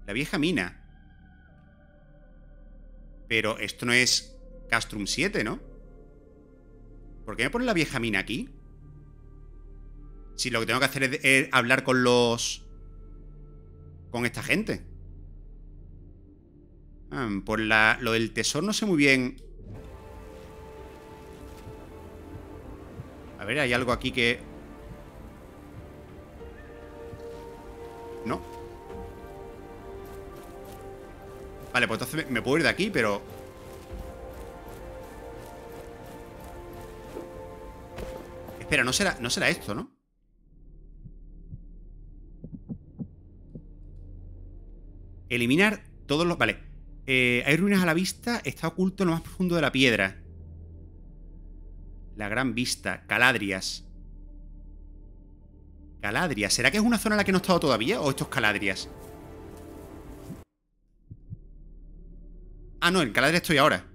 La vieja mina. Pero esto no es Castrum siete, ¿no? ¿Por qué me pone la vieja mina aquí? Si lo que tengo que hacer es, es hablar con los... con esta gente. Ah, por la, lo del tesoro no sé muy bien. A ver, hay algo aquí que... No. Vale, pues entonces me, me puedo ir de aquí, pero... Espera, no será, no será esto, ¿no? Eliminar todos los... Vale. Eh, hay ruinas a la vista. Está oculto en lo más profundo de la piedra. La gran vista. Caladrias. Caladrias. ¿Será que es una zona en la que no he estado todavía? ¿O estos Caladrias? Ah, no. En Caladrias estoy ahora.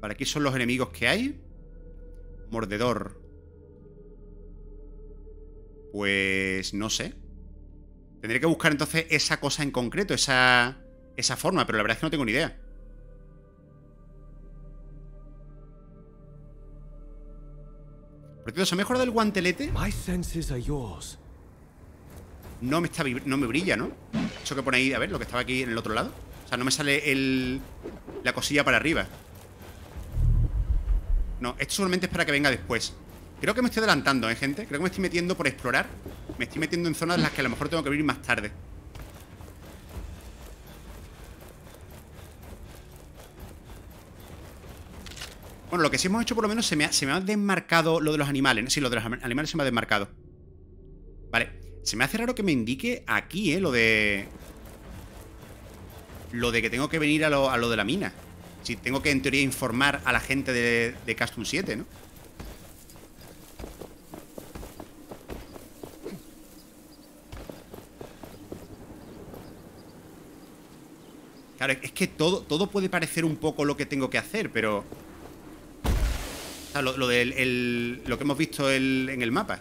Vale, aquí son los enemigos que hay. Mordedor. Pues no sé. Tendré que buscar entonces esa cosa en concreto, esa, esa forma, pero la verdad es que no tengo ni idea. Por cierto, ¿se me ha mejorado el guantelete? No me, está, no me brilla, ¿no? Eso que pone ahí, a ver, lo que estaba aquí en el otro lado. O sea, no me sale el, la cosilla para arriba. No, esto solamente es para que venga después. Creo que me estoy adelantando, ¿eh, gente? Creo que me estoy metiendo por explorar. Me estoy metiendo en zonas en las que a lo mejor tengo que abrir más tarde. Bueno, lo que sí hemos hecho por lo menos se me ha, se me ha desmarcado lo de los animales. Sí, lo de los animales se me ha desmarcado. Vale. Se me hace raro que me indique aquí, ¿eh? Lo de... Lo de que tengo que venir a lo, a lo de la mina. Si tengo que, en teoría, informar a la gente de, de Castrum siete, ¿no? Claro, es que todo, todo puede parecer un poco lo que tengo que hacer, pero... O sea, lo, lo, del, el, lo que hemos visto el, en el mapa.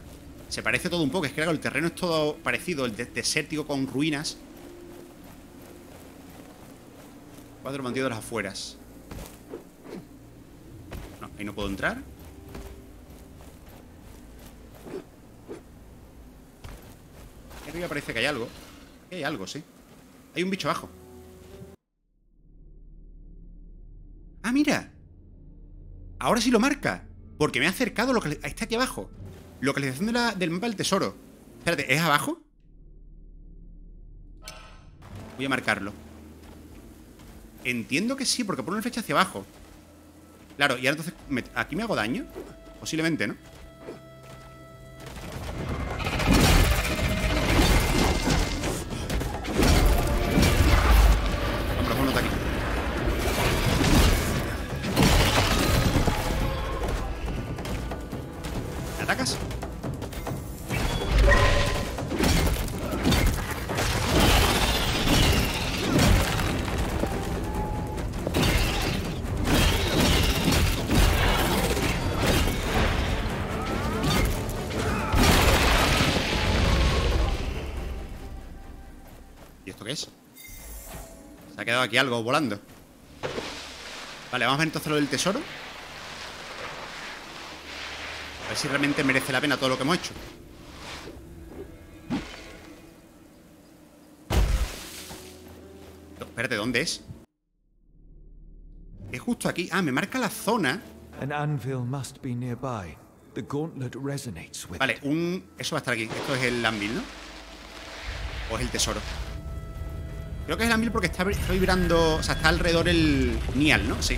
Se parece todo un poco. Es que claro, el terreno es todo parecido. El de, desértico con ruinas. Cuatro bandidos de las afueras. No, ahí no puedo entrar. Aquí arriba parece que hay algo. Aquí hay algo, sí. Hay un bicho abajo. ¡Ah, mira! Ahora sí lo marca. Porque me ha acercado lo que... Está aquí abajo. Localización de la, del mapa del tesoro. Espérate, ¿es abajo? Voy a marcarlo. Entiendo que sí, porque pone una flecha hacia abajo. Claro, y ahora entonces... Me, ¿Aquí me hago daño? Posiblemente, ¿no? ¿Atacas? ¿Y esto qué es? Se ha quedado aquí algo volando. Vale, vamos a ver entonces lo del tesoro. A ver si realmente merece la pena todo lo que hemos hecho. Espérate, ¿dónde es? Es justo aquí. Ah, me marca la zona. Vale, un... Eso va a estar aquí. Esto es el anvil, ¿no? O es el tesoro. Creo que es el anvil porque está vibrando... O sea, está alrededor el Nial, ¿no? Sí.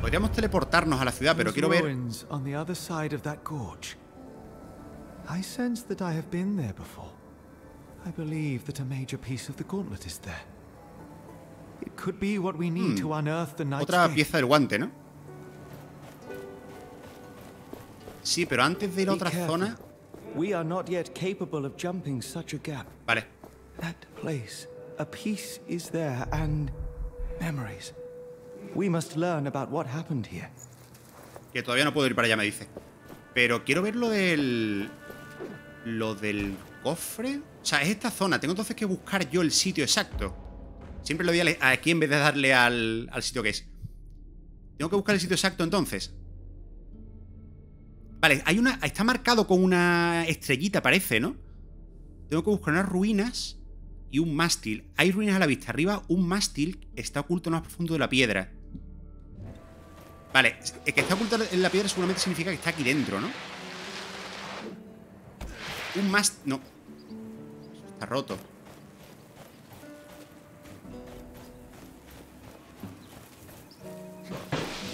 Podríamos teleportarnos a la ciudad, pero quiero ver... I sense that I have been there before. I believe that a major piece of the gauntlet is there. It could be what we need hmm. to unearth the Night's Otra pieza del guante, ¿no? Sí, pero antes de ir a otra zona. We are not yet capable of jumping such a gap. Vale. That place, a piece is there and memories. We must learn about what happened here. Que todavía no puedo ir para allá, me dice. Pero quiero ver lo del... Lo del cofre. O sea, es esta zona. Tengo entonces que buscar yo el sitio exacto. Siempre lo doy aquí en vez de darle al, al sitio que es. Tengo que buscar el sitio exacto entonces. Vale, hay una... Está marcado con una estrellita, parece, ¿no? Tengo que buscar unas ruinas y un mástil. Hay ruinas a la vista. Arriba un mástil está oculto en lo más profundo de la piedra. Vale, el que está ocultado en la piedra seguramente significa que está aquí dentro, ¿no? Un mástil... No. Está roto.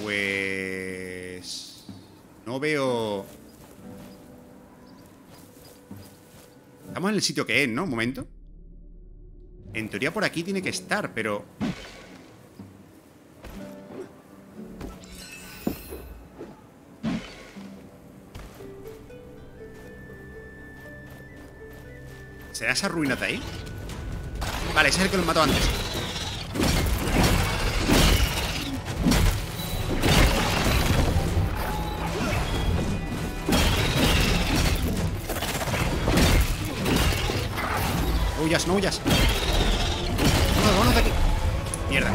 Pues... No veo... Estamos en el sitio que es, ¿no? Un momento. En teoría por aquí tiene que estar, pero... ¿Será esa ruina de ahí? Vale, ese es el que los mató antes. No huyas, no huyas. Vámonos, vámonos de aquí. Mierda.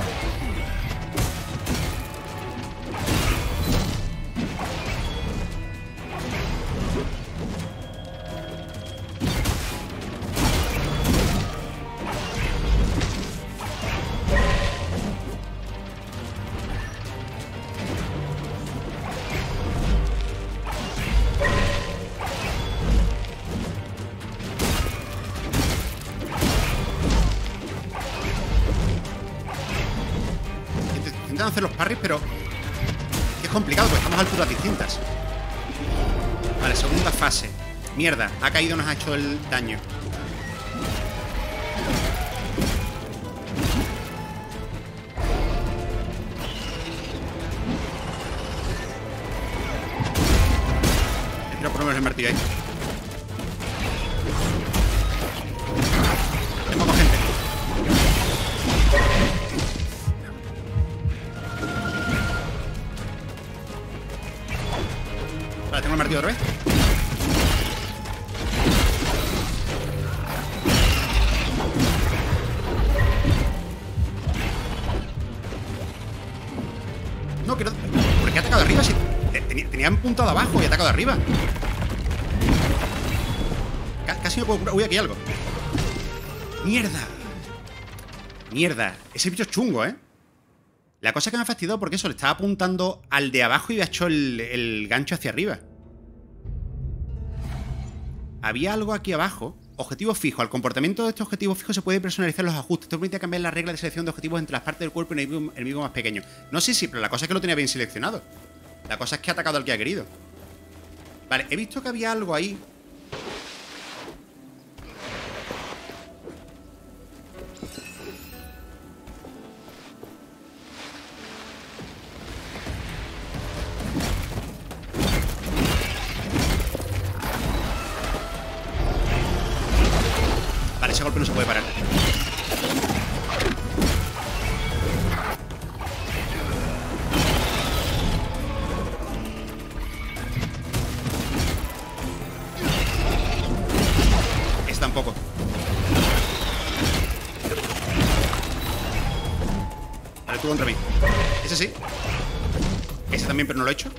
Hacer los parries, pero es complicado porque estamos a alturas distintas. Vale, segunda fase. Mierda, ha caído, nos ha hecho el daño. Espero por lo menos el martillo ahí. De abajo y ataco de arriba. Casi no puedo curar. Uy, aquí hay algo. Mierda. Mierda. Ese bicho es chungo, ¿eh? La cosa que me ha fastidiado porque eso le estaba apuntando al de abajo y ha hecho el, el gancho hacia arriba. Había algo aquí abajo. Objetivo fijo. Al comportamiento de este objetivo fijo se puede personalizar los ajustes. Esto permite cambiar la regla de selección de objetivos entre las partes del cuerpo y el enemigo más pequeño. No sé sí, si, sí, pero la cosa es que lo tenía bien seleccionado. La cosa es que ha atacado al que ha querido. Vale, he visto que había algo ahí. Vale, ese golpe no se puede parar. Contra mí. Ese sí. Ese también, pero no lo he hecho.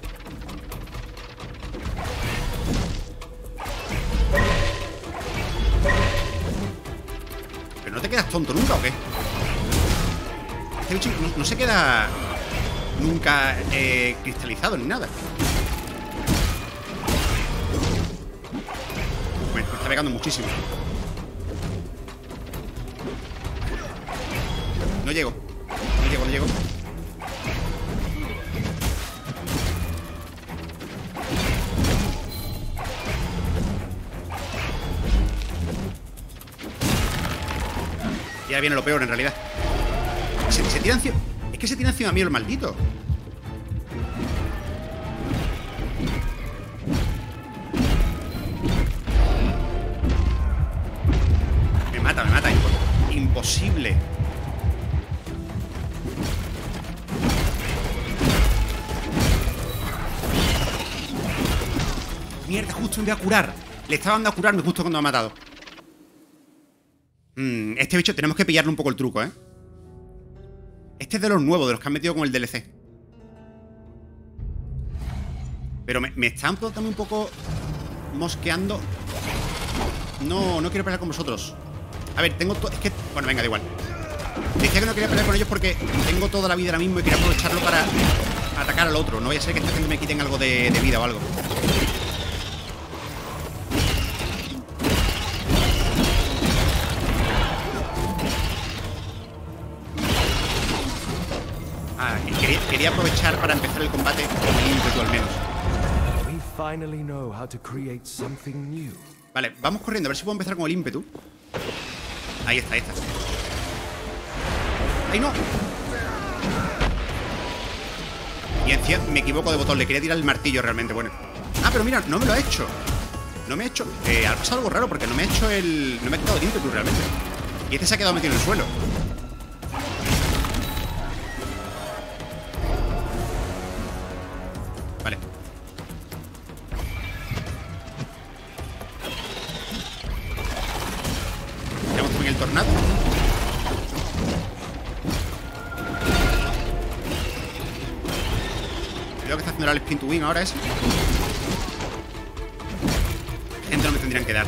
quedas tonto nunca o qué? Este bicho no, no se queda nunca eh, cristalizado ni nada. Bueno, me está pegando muchísimo. No llego. No llego, no llego. Y ahora viene lo peor en realidad. Se, se tira encima. Es que se tira encima mío el maldito. Me mata, me mata. Imposible. Mierda, justo me voy a curar. Le estaba dando a curarme justo cuando me ha matado. Mm, este bicho tenemos que pillarle un poco el truco, ¿eh? Este es de los nuevos, de los que han metido con el D L C. Pero me, me están también un poco mosqueando. No, no quiero pelear con vosotros. A ver, tengo... Es que... Bueno, venga, da igual. Decía que no quería pelear con ellos porque tengo toda la vida ahora mismo y quería aprovecharlo para atacar al otro. No vaya a ser que esta gente me quiten algo de, de vida o algo. Quería aprovechar para empezar el combate limpio, al menos. Vale, vamos corriendo, a ver si puedo empezar con el ímpetu. Ahí está, ahí está. ¡Ay, no! Y encima me equivoco de botón, le quería tirar el martillo realmente, bueno. Ah, pero mira, no me lo ha hecho. No me ha hecho... Eh, ha pasado algo raro porque no me ha hecho el... No me ha quitado el ímpetu realmente. Y este se ha quedado metido en el suelo. El spin to win ahora es. Gente, no me tendrían que dar.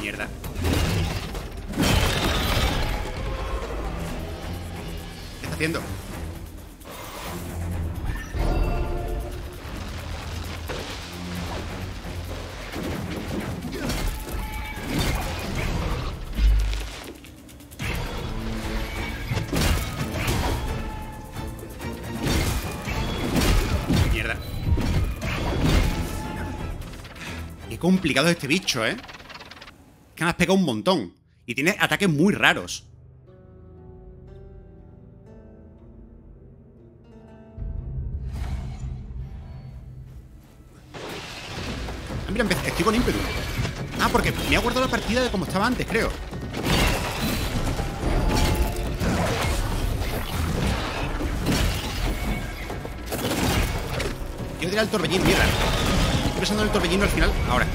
Mierda. ¿Qué está haciendo? Complicado este bicho, ¿eh? Que me has pegado un montón. Y tiene ataques muy raros. Ah, mira, estoy con ímpetu. Ah, porque me ha guardado la partida de como estaba antes, creo. Quiero tirar el torbellino, mierda. Estoy pensando en el torbellino al final. Ahora.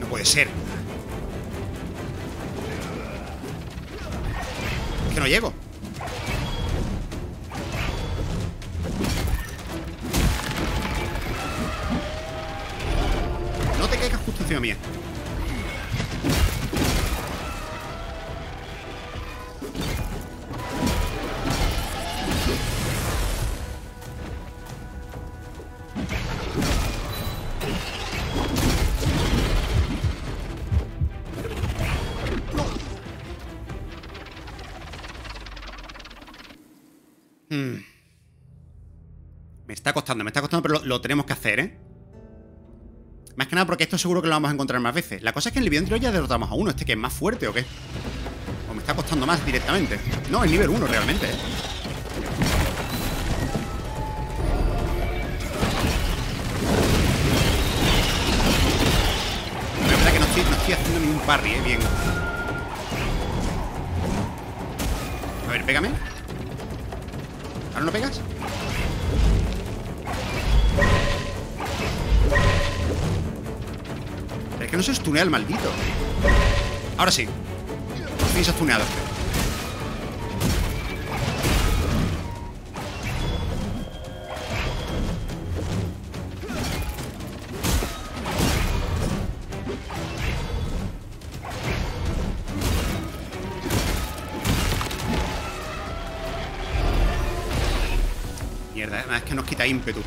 No puede ser. Es que no llego. Mía. No. Hmm. Me está costando, me está costando, pero lo, lo tenemos que hacer, ¿eh? Más que nada porque esto seguro que lo vamos a encontrar más veces. La cosa es que en el vídeo anterior ya derrotamos a uno. ¿Este que es más fuerte o qué? O me está costando más directamente. No, es nivel uno realmente. La verdad que no estoy, no estoy haciendo ningún parry, eh, bien. A ver, pégame. ¿Ahora no pegas? Es que no se estunea el maldito. Ahora sí. Los tenéis estuneados. Mierda, ¿eh? Es que nos quita ímpetu.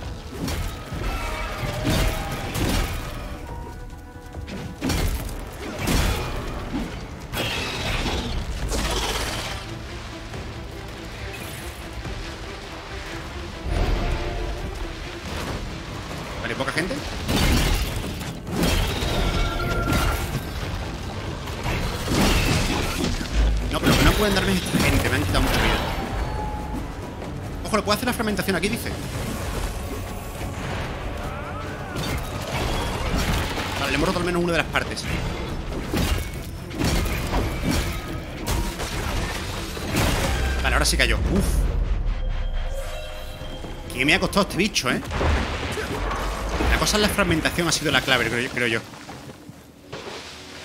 Hace la fragmentación aquí, dice. Vale, le hemos roto al menos una de las partes. Vale, ahora sí cayó. Uf. Que me ha costado este bicho, ¿eh? La cosa en la fragmentación ha sido la clave, creo yo. Creo yo.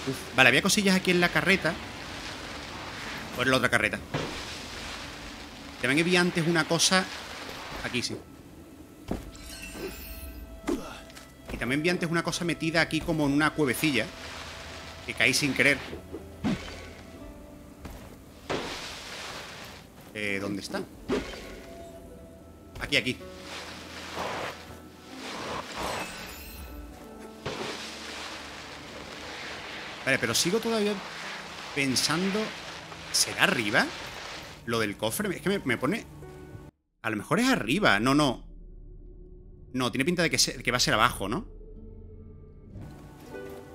Uf. Vale, había cosillas aquí en la carreta. O en la otra carreta. También había antes una cosa. Aquí sí. Y también vi antes una cosa metida aquí como en una cuevecilla. Que caí sin querer. Eh, ¿dónde está? Aquí, aquí. Vale, pero sigo todavía pensando. ¿Será arriba? Lo del cofre, es que me, me pone... A lo mejor es arriba, no, no. No, tiene pinta de que, se, que va a ser abajo, ¿no?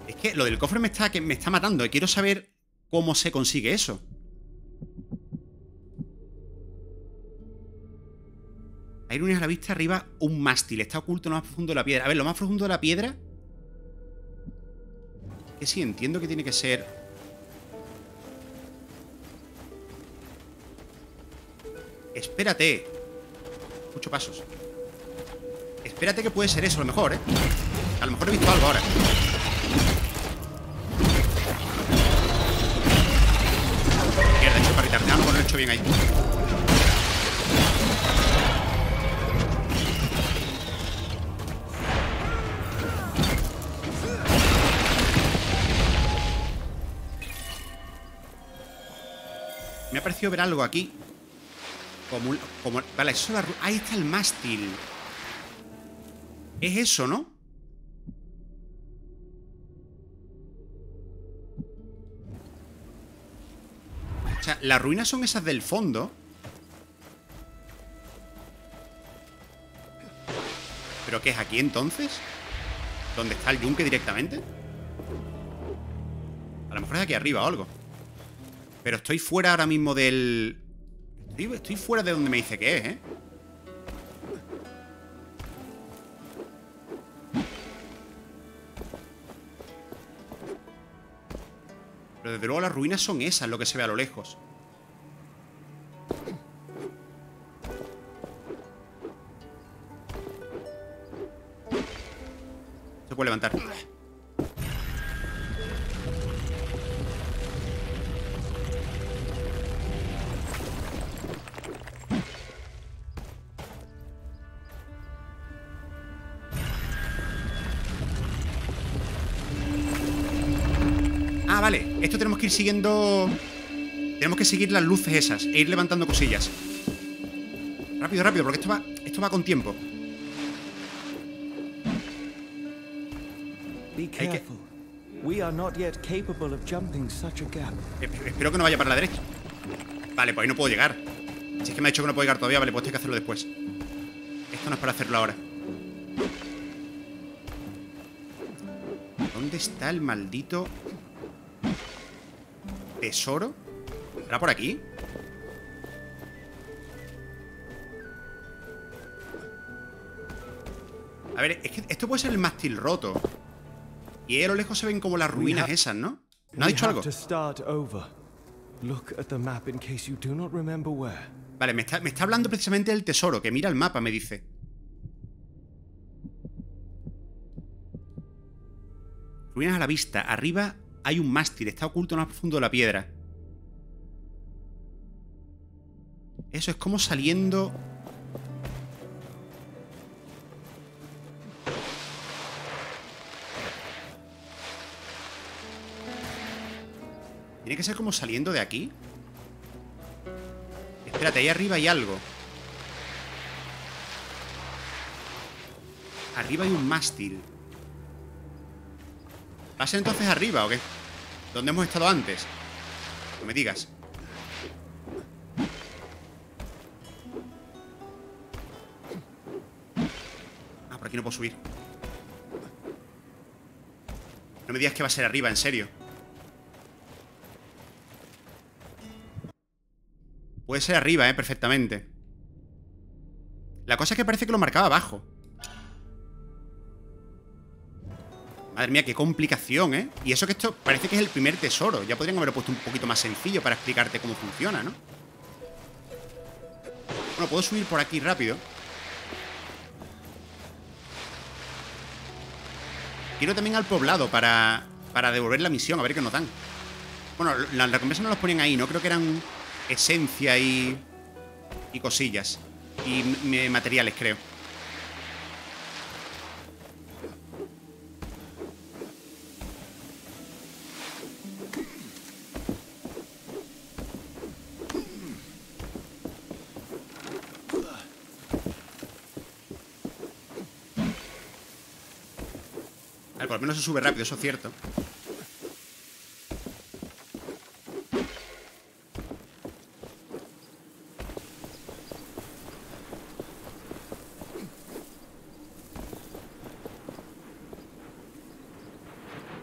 Es que lo del cofre me está, que me está matando. Quiero saber cómo se consigue eso. Hay lunes a la vista, arriba un mástil. Está oculto lo más profundo de la piedra. A ver, lo más profundo de la piedra... Que sí, entiendo que tiene que ser... Espérate. Muchos pasos. Espérate que puede ser eso, a lo mejor, ¿eh? A lo mejor he visto algo ahora. Mierda, he hecho para quitarme algo, no lo he hecho bien ahí. Me ha parecido ver algo aquí. Como, como, vale, eso la, ahí está el mástil. Es eso, ¿no? O sea, las ruinas son esas del fondo. ¿Pero qué es aquí entonces? ¿Dónde está el yunque directamente? A lo mejor es aquí arriba o algo. Pero estoy fuera ahora mismo del... Estoy fuera de donde me dice que es, ¿eh? Pero desde luego las ruinas son esas, lo que se ve a lo lejos. Se puede levantar. Esto tenemos que ir siguiendo. Tenemos que seguir las luces esas e ir levantando cosillas. Rápido, rápido, porque esto va, esto va con tiempo. Hay que... Espero que no vaya para la derecha. Vale, pues ahí no puedo llegar. Si es que me ha dicho que no puedo llegar todavía. Vale, pues tengo que hacerlo después. Esto no es para hacerlo ahora. ¿Dónde está el maldito... tesoro? ¿Será por aquí? A ver, es que esto puede ser el mástil roto. Y ahí a lo lejos se ven como las ruinas esas, ¿no? ¿No ha dicho algo? Vale, me está, me está hablando precisamente del tesoro. Que mira el mapa, me dice. Ruinas a la vista. Arriba hay un mástil. Está oculto más profundo de la piedra. Eso es como saliendo... Tiene que ser como saliendo de aquí. Espérate, ahí arriba hay algo. Arriba hay un mástil. ¿Va a ser entonces arriba o qué? ¿Dónde hemos estado antes? No me digas. Ah, por aquí no puedo subir. No me digas que va a ser arriba, en serio. Puede ser arriba, eh, perfectamente. La cosa es que parece que lo marcaba abajo. Madre mía, qué complicación, eh. Y eso que esto parece que es el primer tesoro. Ya podrían haberlo puesto un poquito más sencillo para explicarte cómo funciona, ¿no? Bueno, puedo subir por aquí rápido. Quiero también al poblado para, para devolver la misión, a ver qué nos dan. Bueno, las recompensas no las ponían ahí, ¿no? Creo que eran... esencia y, y cosillas. Y materiales, creo. A ver, por lo menos se sube rápido, eso es cierto.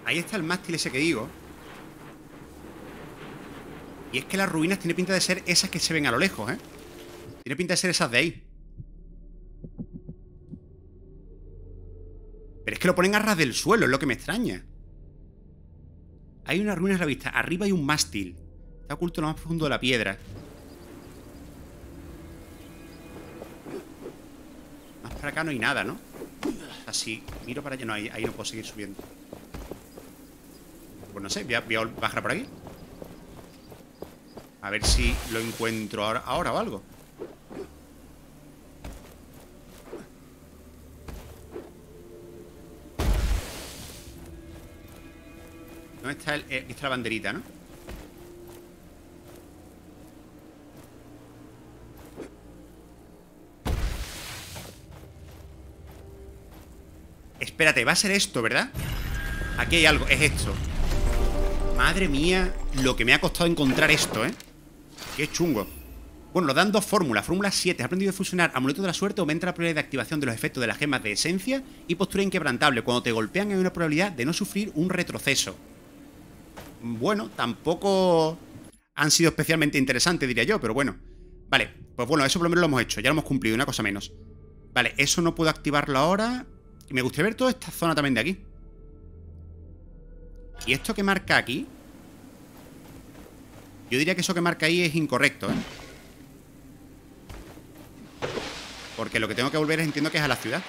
Ahí está el mástil ese que digo. Y es que las ruinas tiene pinta de ser esas que se ven a lo lejos, ¿eh? Tiene pinta de ser esas de ahí. Pero es que lo ponen a ras del suelo, es lo que me extraña. Hay unas ruinas a la vista. Arriba hay un mástil. Está oculto en lo más profundo de la piedra. Más para acá no hay nada, ¿no? Así, miro para allá. No, ahí, ahí no puedo seguir subiendo. Pues no sé, voy a, voy a bajar por aquí. A ver si lo encuentro ahora, ahora o algo. ¿Dónde está el, eh, está la banderita, no? Espérate, va a ser esto, ¿verdad? Aquí hay algo, es esto. Madre mía, lo que me ha costado encontrar esto, ¿eh? Qué chungo. Bueno, nos dan dos fórmulas. Fórmula siete. Has aprendido a fusionar amuleto de la suerte. Aumenta la probabilidad de activación de los efectos de las gemas de esencia. Y postura inquebrantable. Cuando te golpean hay una probabilidad de no sufrir un retroceso. Bueno, tampoco han sido especialmente interesantes, diría yo, pero bueno. Vale, pues bueno, eso por lo menos lo hemos hecho. Ya lo hemos cumplido, una cosa menos. Vale, eso no puedo activarlo ahora. Y me gustaría ver toda esta zona también de aquí. Y esto que marca aquí, yo diría que eso que marca ahí es incorrecto, ¿eh? Porque lo que tengo que volver es, entiendo que es a la ciudad.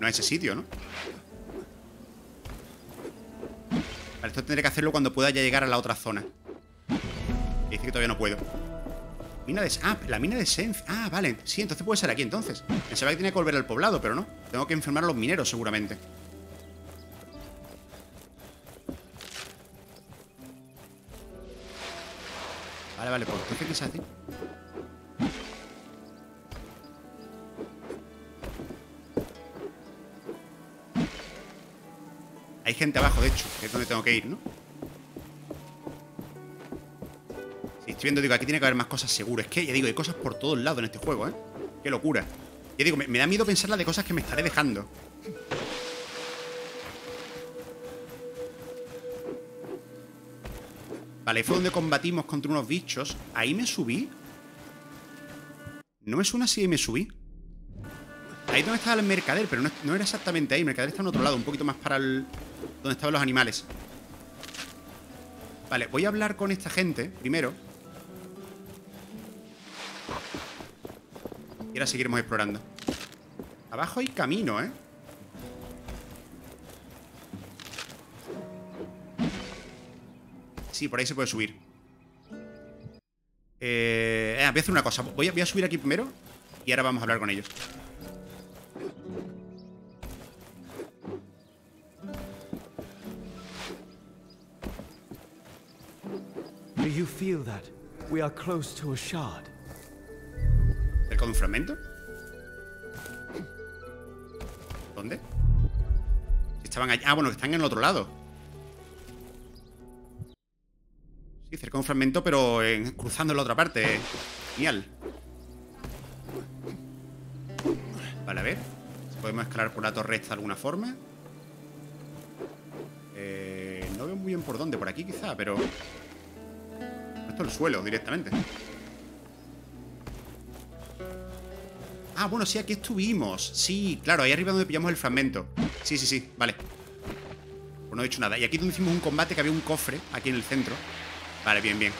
No a ese sitio, ¿no? Vale, esto tendré que hacerlo cuando pueda ya llegar a la otra zona. Dice que todavía no puedo. Mina de... Ah, la mina de Senz. Ah, vale, sí, entonces puede ser aquí entonces. Pensaba que tenía que volver al poblado, pero no. Tengo que enfermar a los mineros seguramente. Vale, vale, pues entonces ¿qué se hace? Hay gente abajo, de hecho, que es donde tengo que ir, ¿no? Si estoy viendo, digo, aquí tiene que haber más cosas seguro. Es que, ya digo, hay cosas por todos lados en este juego, ¿eh? Qué locura. Ya digo, me, me da miedo pensar la de cosas que me estaré dejando. Vale, ahí fue donde combatimos contra unos bichos. ¿Ahí me subí? No me suena si ahí me subí. Ahí es donde estaba el mercader, pero no, no era exactamente ahí. El mercader está en otro lado, un poquito más para el... donde estaban los animales. Vale, voy a hablar con esta gente primero. Y ahora seguiremos explorando. Abajo hay camino, ¿eh? Sí, por ahí se puede subir. Eh, eh, voy a hacer una cosa. Voy a, voy a subir aquí primero y ahora vamos a hablar con ellos. Do you feel that we are close to a shard? ¿Cerca de un fragmento? ¿Dónde? Estaban allá. Ah, bueno, están en el otro lado. Sí, cerca de un fragmento, pero en, cruzando en la otra parte. Genial. Vale, a ver. Si podemos escalar por la torre esta de alguna forma. Eh, no veo muy bien por dónde. Por aquí quizá, pero... Esto es el suelo directamente. Ah, bueno, sí, aquí estuvimos. Sí, claro, ahí arriba donde pillamos el fragmento. Sí, sí, sí, vale. Pues no he dicho nada. Y aquí donde hicimos un combate, que había un cofre aquí en el centro. Vale, bien, bien.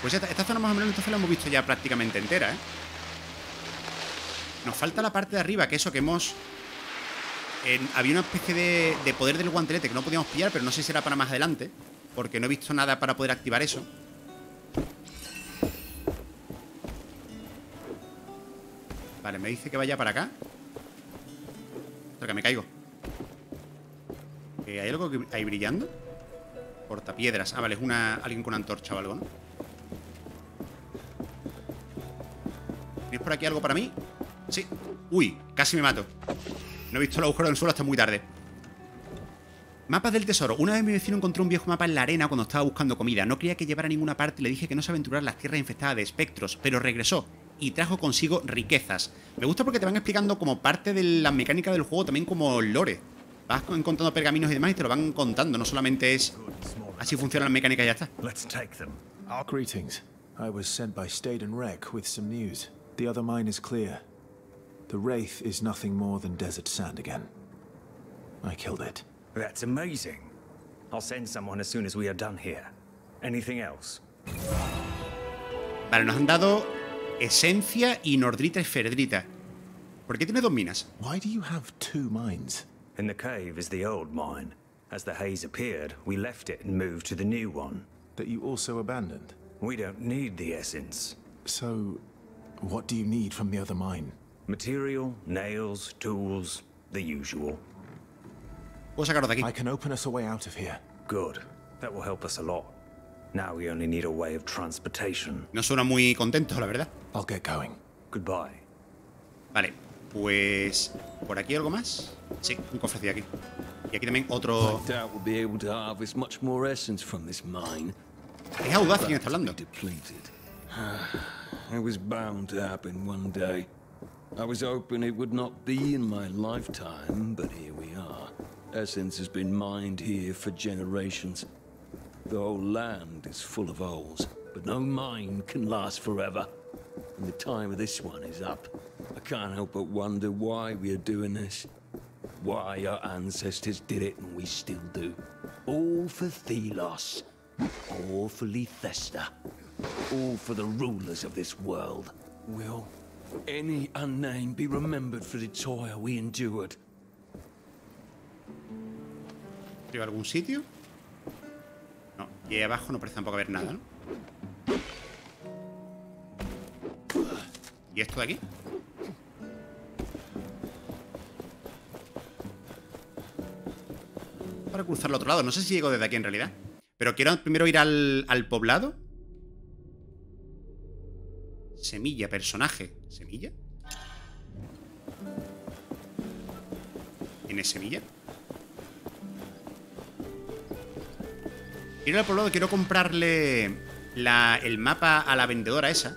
Pues esta, esta zona más o menos entonces la hemos visto ya prácticamente entera, ¿eh? Nos falta la parte de arriba, que eso que hemos... Eh, había una especie de, de poder del guantelete que no podíamos pillar, pero no sé si era para más adelante, porque no he visto nada para poder activar eso. Vale, me dice que vaya para acá. Ostras, que me caigo. ¿Hay algo que, ahí brillando? Portapiedras. Ah, vale, es una, alguien con una antorcha o algo, ¿no? ¿Tienes por aquí algo para mí? Sí. Uy, casi me mato. No he visto el agujero del suelo hasta muy tarde. Mapas del tesoro. Una vez mi vecino encontró un viejo mapa en la arena cuando estaba buscando comida. No creía que llevara a ninguna parte y le dije que no se aventurara en las tierras infestadas de espectros, pero regresó y trajo consigo riquezas. Me gusta porque te van explicando como parte de la mecánica del juego, también como lore. Vas encontrando pergaminos y demás y te lo van contando. No solamente es así funciona la mecánica y ya está. Greetings. I was sent by State and Wreck with some news. The other mine is clear. The wraith is nothing more than desert sand again. I killed it. That's amazing. I'll send someone as soon as we are done here. Anything else? Vale, nos han dado esencia y nordrita y ferdrita. ¿Por qué tiene dos minas? Why do you have two mines? In the cave is the old mine. As the haze appeared, we left it and moved to the new one. That you also abandoned? We don't need the essence. So, what do you need from the other mine? Material, nails, tools, the usual. Puedo sacaros de aquí. I can open us a way out of here. Good. That will help us a lot. Now we only need a way of transportation. No suena muy contento, la verdad. I'll get going. Goodbye. Vale, pues por aquí algo más. Sí, un cofrecillo aquí. Y aquí también otro. Es audaz quien está hablando. I was bound to happen one day. I was hoping it would not be in my lifetime, but here we are. Essence has been mined here for generations. The whole land is full of holes, but no mine can last forever. And the time of this one is up. I can't help but wonder why we are doing this. Why our ancestors did it and we still do. All for Thelos. All for Lethesta. All for the rulers of this world. Will any unnamed be remembered for the toil we endured? ¿Hay algún sitio? No, y ahí abajo no parece tampoco haber nada, ¿no? ¿Y esto de aquí? Para cruzar al otro lado. No sé si llego desde aquí en realidad. Pero quiero primero ir al, al poblado. Semilla, personaje. ¿Semilla? ¿Tiene semilla? Quiero ir al poblado, quiero comprarle la, el mapa a la vendedora esa.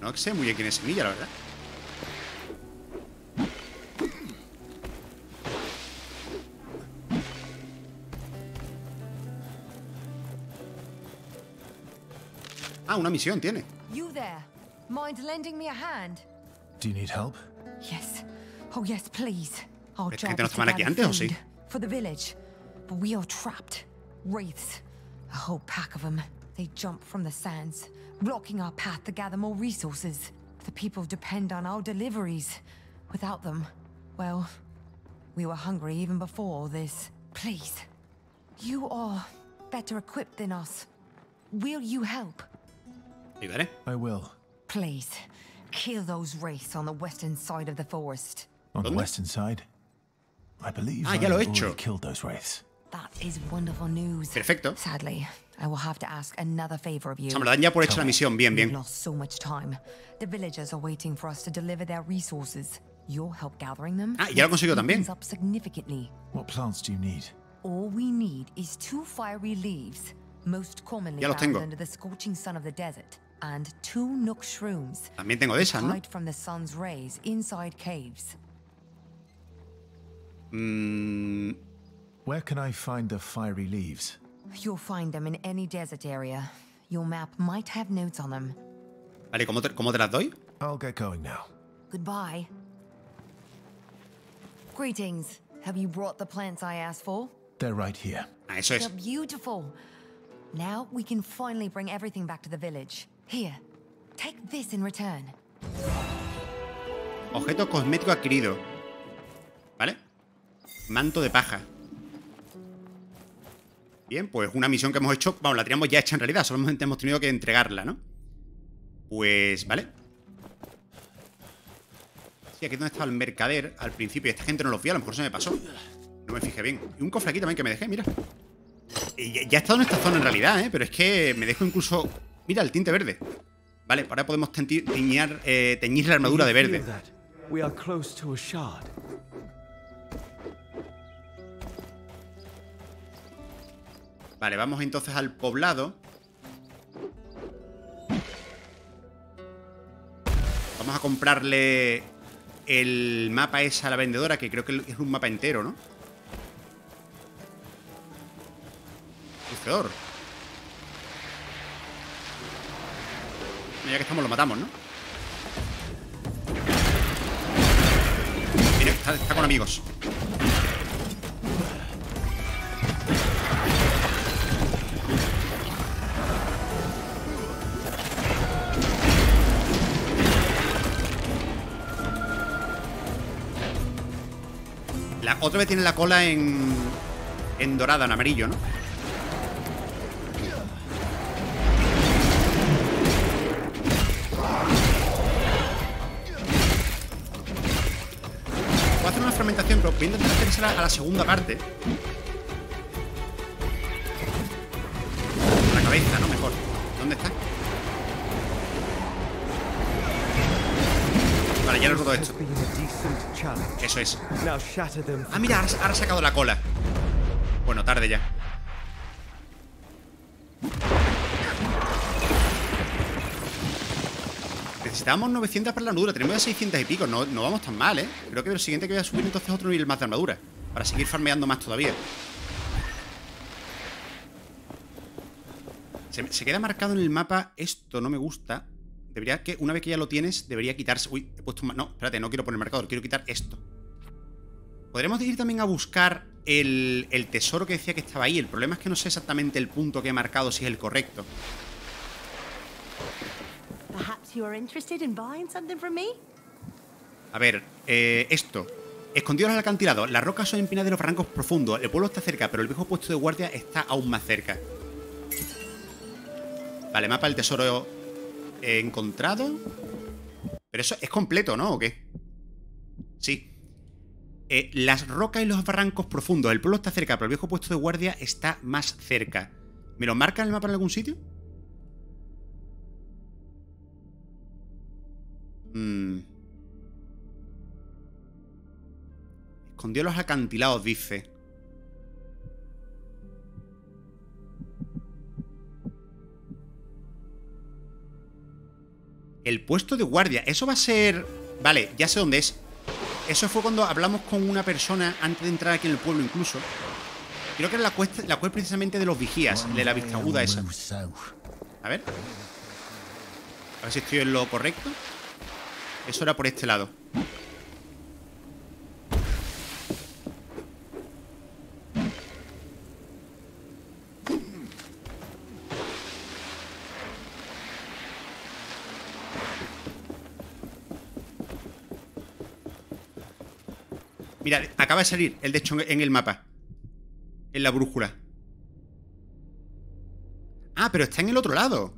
No sé muy bien quién es Semilla, la verdad. Ah, una misión tiene. You there. Mind lending me a hand? Do you need help? Yes. Oh yes, please. Our job is to gather food for the village, but we are trapped. Wraiths, a whole pack of them. They jump from the sands, blocking our path to gather more resources. The people depend on our deliveries. Without them, well, we were hungry even before all this. Please, You are better equipped than us. Will you help? I will. Please, kill those wraiths on the western side of the forest. On the western side? I believe ah, ya lo he hecho. Killed those wraiths. That is wonderful news. Perfecto. Sadly, I will have to ask another favor of you. Se me lo dan ya por hecha la misión. Bien, bien. We lost so much time. The villagers are waiting for us to deliver their resources. Your help gathering them. Ah, ya lo consiguió también. Up significantly. What plants do you need? All we need is two fiery leaves, most commonly found under the scorching sun of the desert. And two nook shrooms. También tengo de esas, ¿no? From the sun's rays inside caves. Mm. Where can I find the fiery leaves? You'll find them in any desert area. Your map might have notes on them. Vale, ¿cómo te, cómo te las doy? I'll get going now. Goodbye. Greetings. Have you brought the plants I asked for? They're right here. Ah, eso es. They're beautiful. Now we can finally bring everything back to the village. Here, take this in return. Objeto cosmético adquirido. ¿Vale? Manto de paja. Bien, pues una misión que hemos hecho. Vamos, la teníamos ya hecha en realidad. Solamente hemos tenido que entregarla, ¿no? Pues, ¿vale? Sí, aquí es donde estaba el mercader al principio. Esta gente no los vio, a lo mejor se me pasó. No me fijé bien. Y un cofre aquí también que me dejé, mira. Y ya he estado en esta zona en realidad, ¿eh? Pero es que me dejo incluso... Mira, el tinte verde. Vale, ahora podemos teñir, eh, teñir la armadura de verde. Vale, vamos entonces al poblado. Vamos a comprarle el mapa ese a la vendedora, que creo que es un mapa entero, ¿no? Buscador. Ya que estamos, lo matamos, ¿no? Mira, está, está con amigos. La otra vez tiene la cola en, en dorada, en amarillo, ¿no? Pero voy a intentar hacerse a la segunda parte. La cabeza, ¿no? Mejor. ¿Dónde está? Vale, ya lo he roto esto. Eso es. Ah, mira, ahora ha sacado la cola. Bueno, tarde ya. Necesitamos novecientos para la armadura, tenemos ya seiscientos y pico, no, no vamos tan mal, ¿eh? Creo que lo siguiente que voy a subir entonces es otro nivel más de armadura, para seguir farmeando más todavía. Se, se queda marcado en el mapa, esto no me gusta. Debería que, una vez que ya lo tienes, debería quitarse... Uy, he puesto... No, espérate, no quiero poner marcador, quiero quitar esto. Podremos ir también a buscar el, el tesoro que decía que estaba ahí. El problema es que no sé exactamente el punto que he marcado, si es el correcto. A ver, eh, esto. Escondidos en el acantilado. Las rocas son empinadas de los barrancos profundos. El pueblo está cerca, pero el viejo puesto de guardia está aún más cerca. Vale, mapa del tesoro eh, encontrado. Pero eso es completo, ¿no? ¿O qué? Sí. eh, Las rocas y los barrancos profundos. El pueblo está cerca, pero el viejo puesto de guardia está más cerca. ¿Me lo marca en el mapa en algún sitio? Hmm. Escondió los acantilados, dice. El puesto de guardia. Eso va a ser... Vale, ya sé dónde es. Eso fue cuando hablamos con una persona antes de entrar aquí en el pueblo incluso. Creo que era la cuesta, la cuesta precisamente de los vigías, de la vista aguda esa. A ver. A ver si estoy en lo correcto. Eso era por este lado. Mira, acaba de salir el de hecho en el mapa. En la brújula. pero está en el otro lado.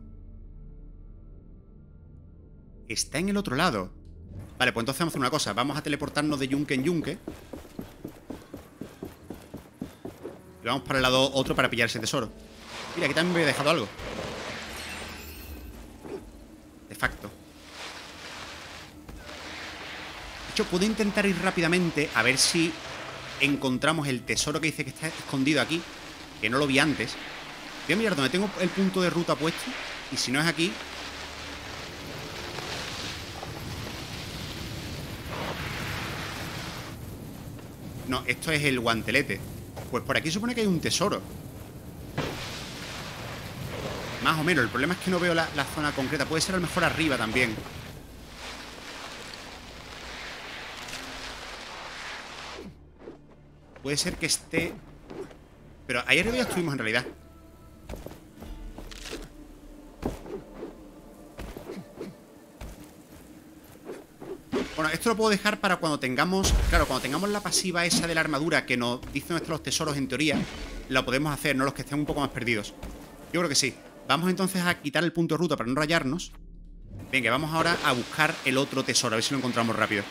Está en el otro lado. Vale, pues entonces vamos a hacer una cosa. Vamos a teleportarnos de yunque en yunque. Y vamos para el lado otro para pillar ese tesoro. Mira, aquí también me he dejado algo. De facto. De hecho, puedo intentar ir rápidamente a ver si encontramos el tesoro que dice que está escondido aquí. Que no lo vi antes. Voy a mirar dónde tengo el punto de ruta puesto. Y si no es aquí... No, esto es el guantelete. Pues por aquí supone que hay un tesoro. Más o menos. El problema es que no veo la, la zona concreta. Puede ser a lo mejor arriba también. Puede ser que esté... Pero ahí arriba ya estuvimos en realidad. Bueno, esto lo puedo dejar para cuando tengamos... Claro, cuando tengamos la pasiva esa de la armadura que nos dice nuestros tesoros en teoría, la podemos hacer, no los que estén un poco más perdidos. Yo creo que sí. Vamos entonces a quitar el punto de ruta para no rayarnos. Venga, vamos ahora a buscar el otro tesoro, a ver si lo encontramos rápido.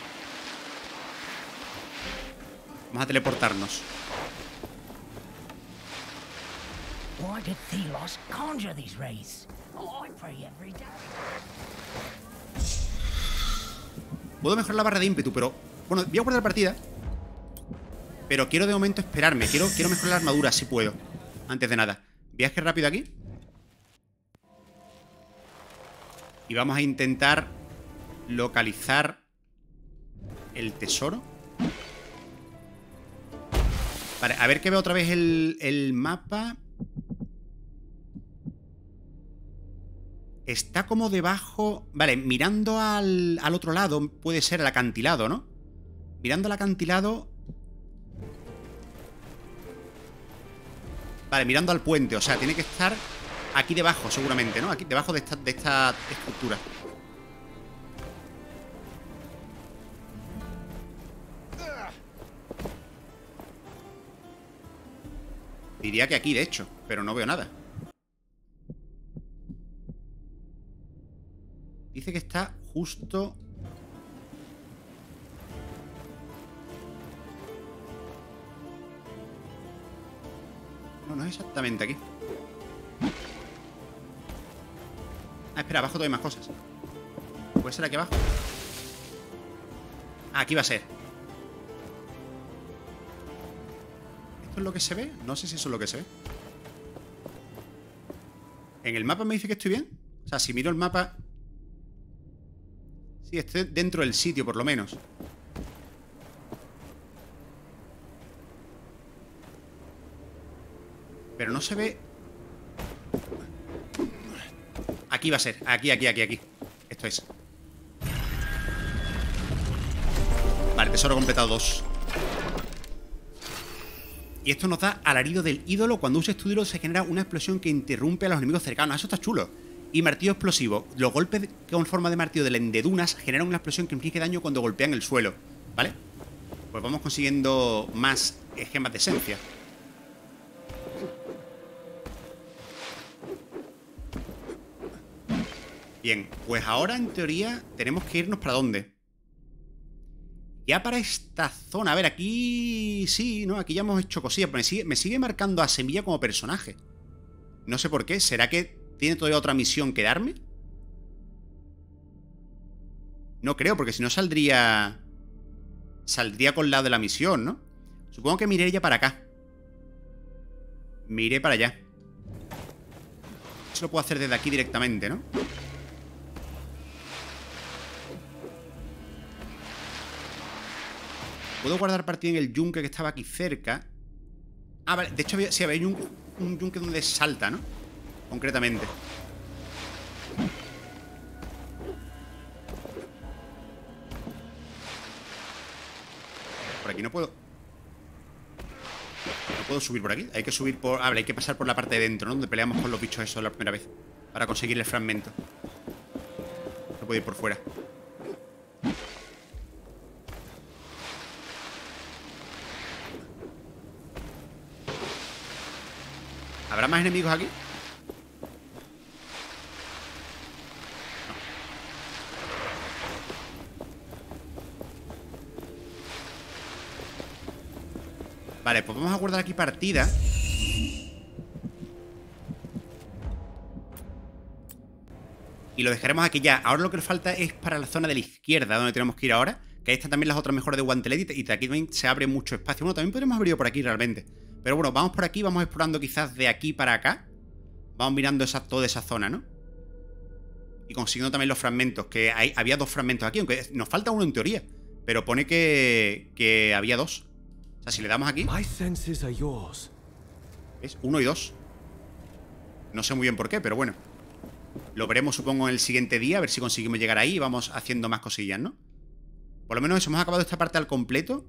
Vamos a teleportarnos. ¿Por qué Thelos conjura estos rays? Oh, yo oro cada día. Puedo mejorar la barra de ímpetu, pero... Bueno, voy a guardar la partida. Pero quiero de momento esperarme. Quiero, quiero mejorar la armadura, si puedo. Antes de nada. Viaje rápido aquí. Y vamos a intentar localizar el tesoro. Vale, a ver que veo otra vez el, el mapa. Está como debajo... Vale, mirando al, al otro lado, puede ser el acantilado, ¿no? Mirando al acantilado... Vale, mirando al puente, o sea, tiene que estar aquí debajo, seguramente, ¿no? Aquí debajo de esta, de esta estructura. Diría que aquí, de hecho, pero no veo nada. Dice que está justo... No, no es exactamente aquí. Ah, espera, abajo todavía hay más cosas. ¿Puede ser aquí abajo? Ah, aquí va a ser. ¿Esto es lo que se ve? No sé si eso es lo que se ve. ¿En el mapa me dice que estoy bien? O sea, si miro el mapa... Sí, estoy dentro del sitio, por lo menos. Pero no se ve... Aquí va a ser. Aquí, aquí, aquí, aquí. Esto es. Vale, tesoro completado dos. Y esto nos da alarido del ídolo. Cuando uses tu ídolo se genera una explosión que interrumpe a los enemigos cercanos. Eso está chulo. Y martillo explosivo. Los golpes con forma de martillo de lendedunas generan una explosión que inflige daño cuando golpean el suelo. ¿Vale? Pues vamos consiguiendo más gemas de esencia. Bien, pues ahora en teoría tenemos que irnos para dónde. Ya para esta zona. A ver, aquí sí, ¿no? Aquí ya hemos hecho cosillas. Pero me sigue, me sigue marcando a Semilla como personaje. No sé por qué. ¿Será que... ¿Tiene todavía otra misión que darme? No creo, porque si no saldría... Saldría con la de la misión, ¿no? Supongo que miré ya para acá. Miré para allá. Eso lo puedo hacer desde aquí directamente, ¿no? Puedo guardar partida en el yunque que estaba aquí cerca. Ah, vale. De hecho, había, sí, había un, un yunque donde salta, ¿no? Concretamente. Por aquí no puedo. No puedo subir por aquí. Hay que subir por... Ah, vale, hay que pasar por la parte de dentro, ¿no? Donde peleamos con los bichos eso la primera vez. Para conseguir el fragmento. No puedo ir por fuera. ¿Habrá más enemigos aquí? Vale, pues vamos a guardar aquí partida. Y lo dejaremos aquí ya. Ahora lo que nos falta es para la zona de la izquierda, donde tenemos que ir ahora. Que ahí están también las otras mejoras de guantelete. Y aquí también se abre mucho espacio. Bueno, también podríamos abrir por aquí realmente. Pero bueno, vamos por aquí, vamos explorando quizás de aquí para acá. Vamos mirando esa, toda esa zona, ¿no? Y consiguiendo también los fragmentos. Que hay, había dos fragmentos aquí, aunque nos falta uno en teoría. Pero pone que, que había dos. O sea, si le damos aquí... Es uno y dos. No sé muy bien por qué, pero bueno. Lo veremos, supongo, en el siguiente día. A ver si conseguimos llegar ahí y vamos haciendo más cosillas, ¿no? Por lo menos eso, hemos acabado esta parte al completo.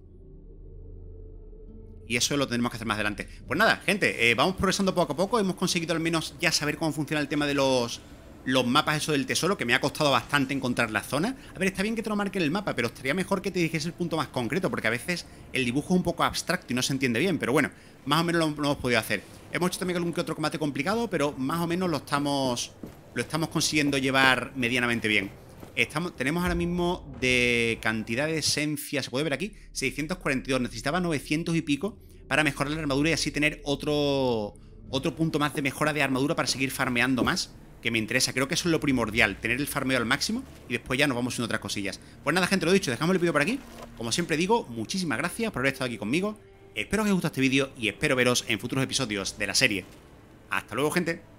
Y eso lo tendremos que hacer más adelante. Pues nada, gente, eh, vamos progresando poco a poco. Hemos conseguido al menos ya saber cómo funciona el tema de los, los mapas, eso del tesoro. Que me ha costado bastante encontrar la zona. A ver, está bien que te lo marque en el mapa, pero estaría mejor que te dijese el punto más concreto, porque a veces el dibujo es un poco abstracto y no se entiende bien. Pero bueno, más o menos lo, lo hemos podido hacer. Hemos hecho también algún que otro combate complicado, pero más o menos lo estamos... Lo estamos consiguiendo llevar medianamente bien. Estamos, tenemos ahora mismo de cantidad de esencia, se puede ver aquí, seiscientos cuarenta y dos. Necesitaba novecientos y pico para mejorar la armadura y así tener otro, otro punto más de mejora de armadura para seguir farmeando más, que me interesa. Creo que eso es lo primordial, tener el farmeo al máximo y después ya nos vamos en otras cosillas. Pues nada, gente, lo dicho, dejamos el vídeo por aquí. Como siempre digo, muchísimas gracias por haber estado aquí conmigo. Espero que os haya gustado este vídeo y espero veros en futuros episodios de la serie. Hasta luego, gente.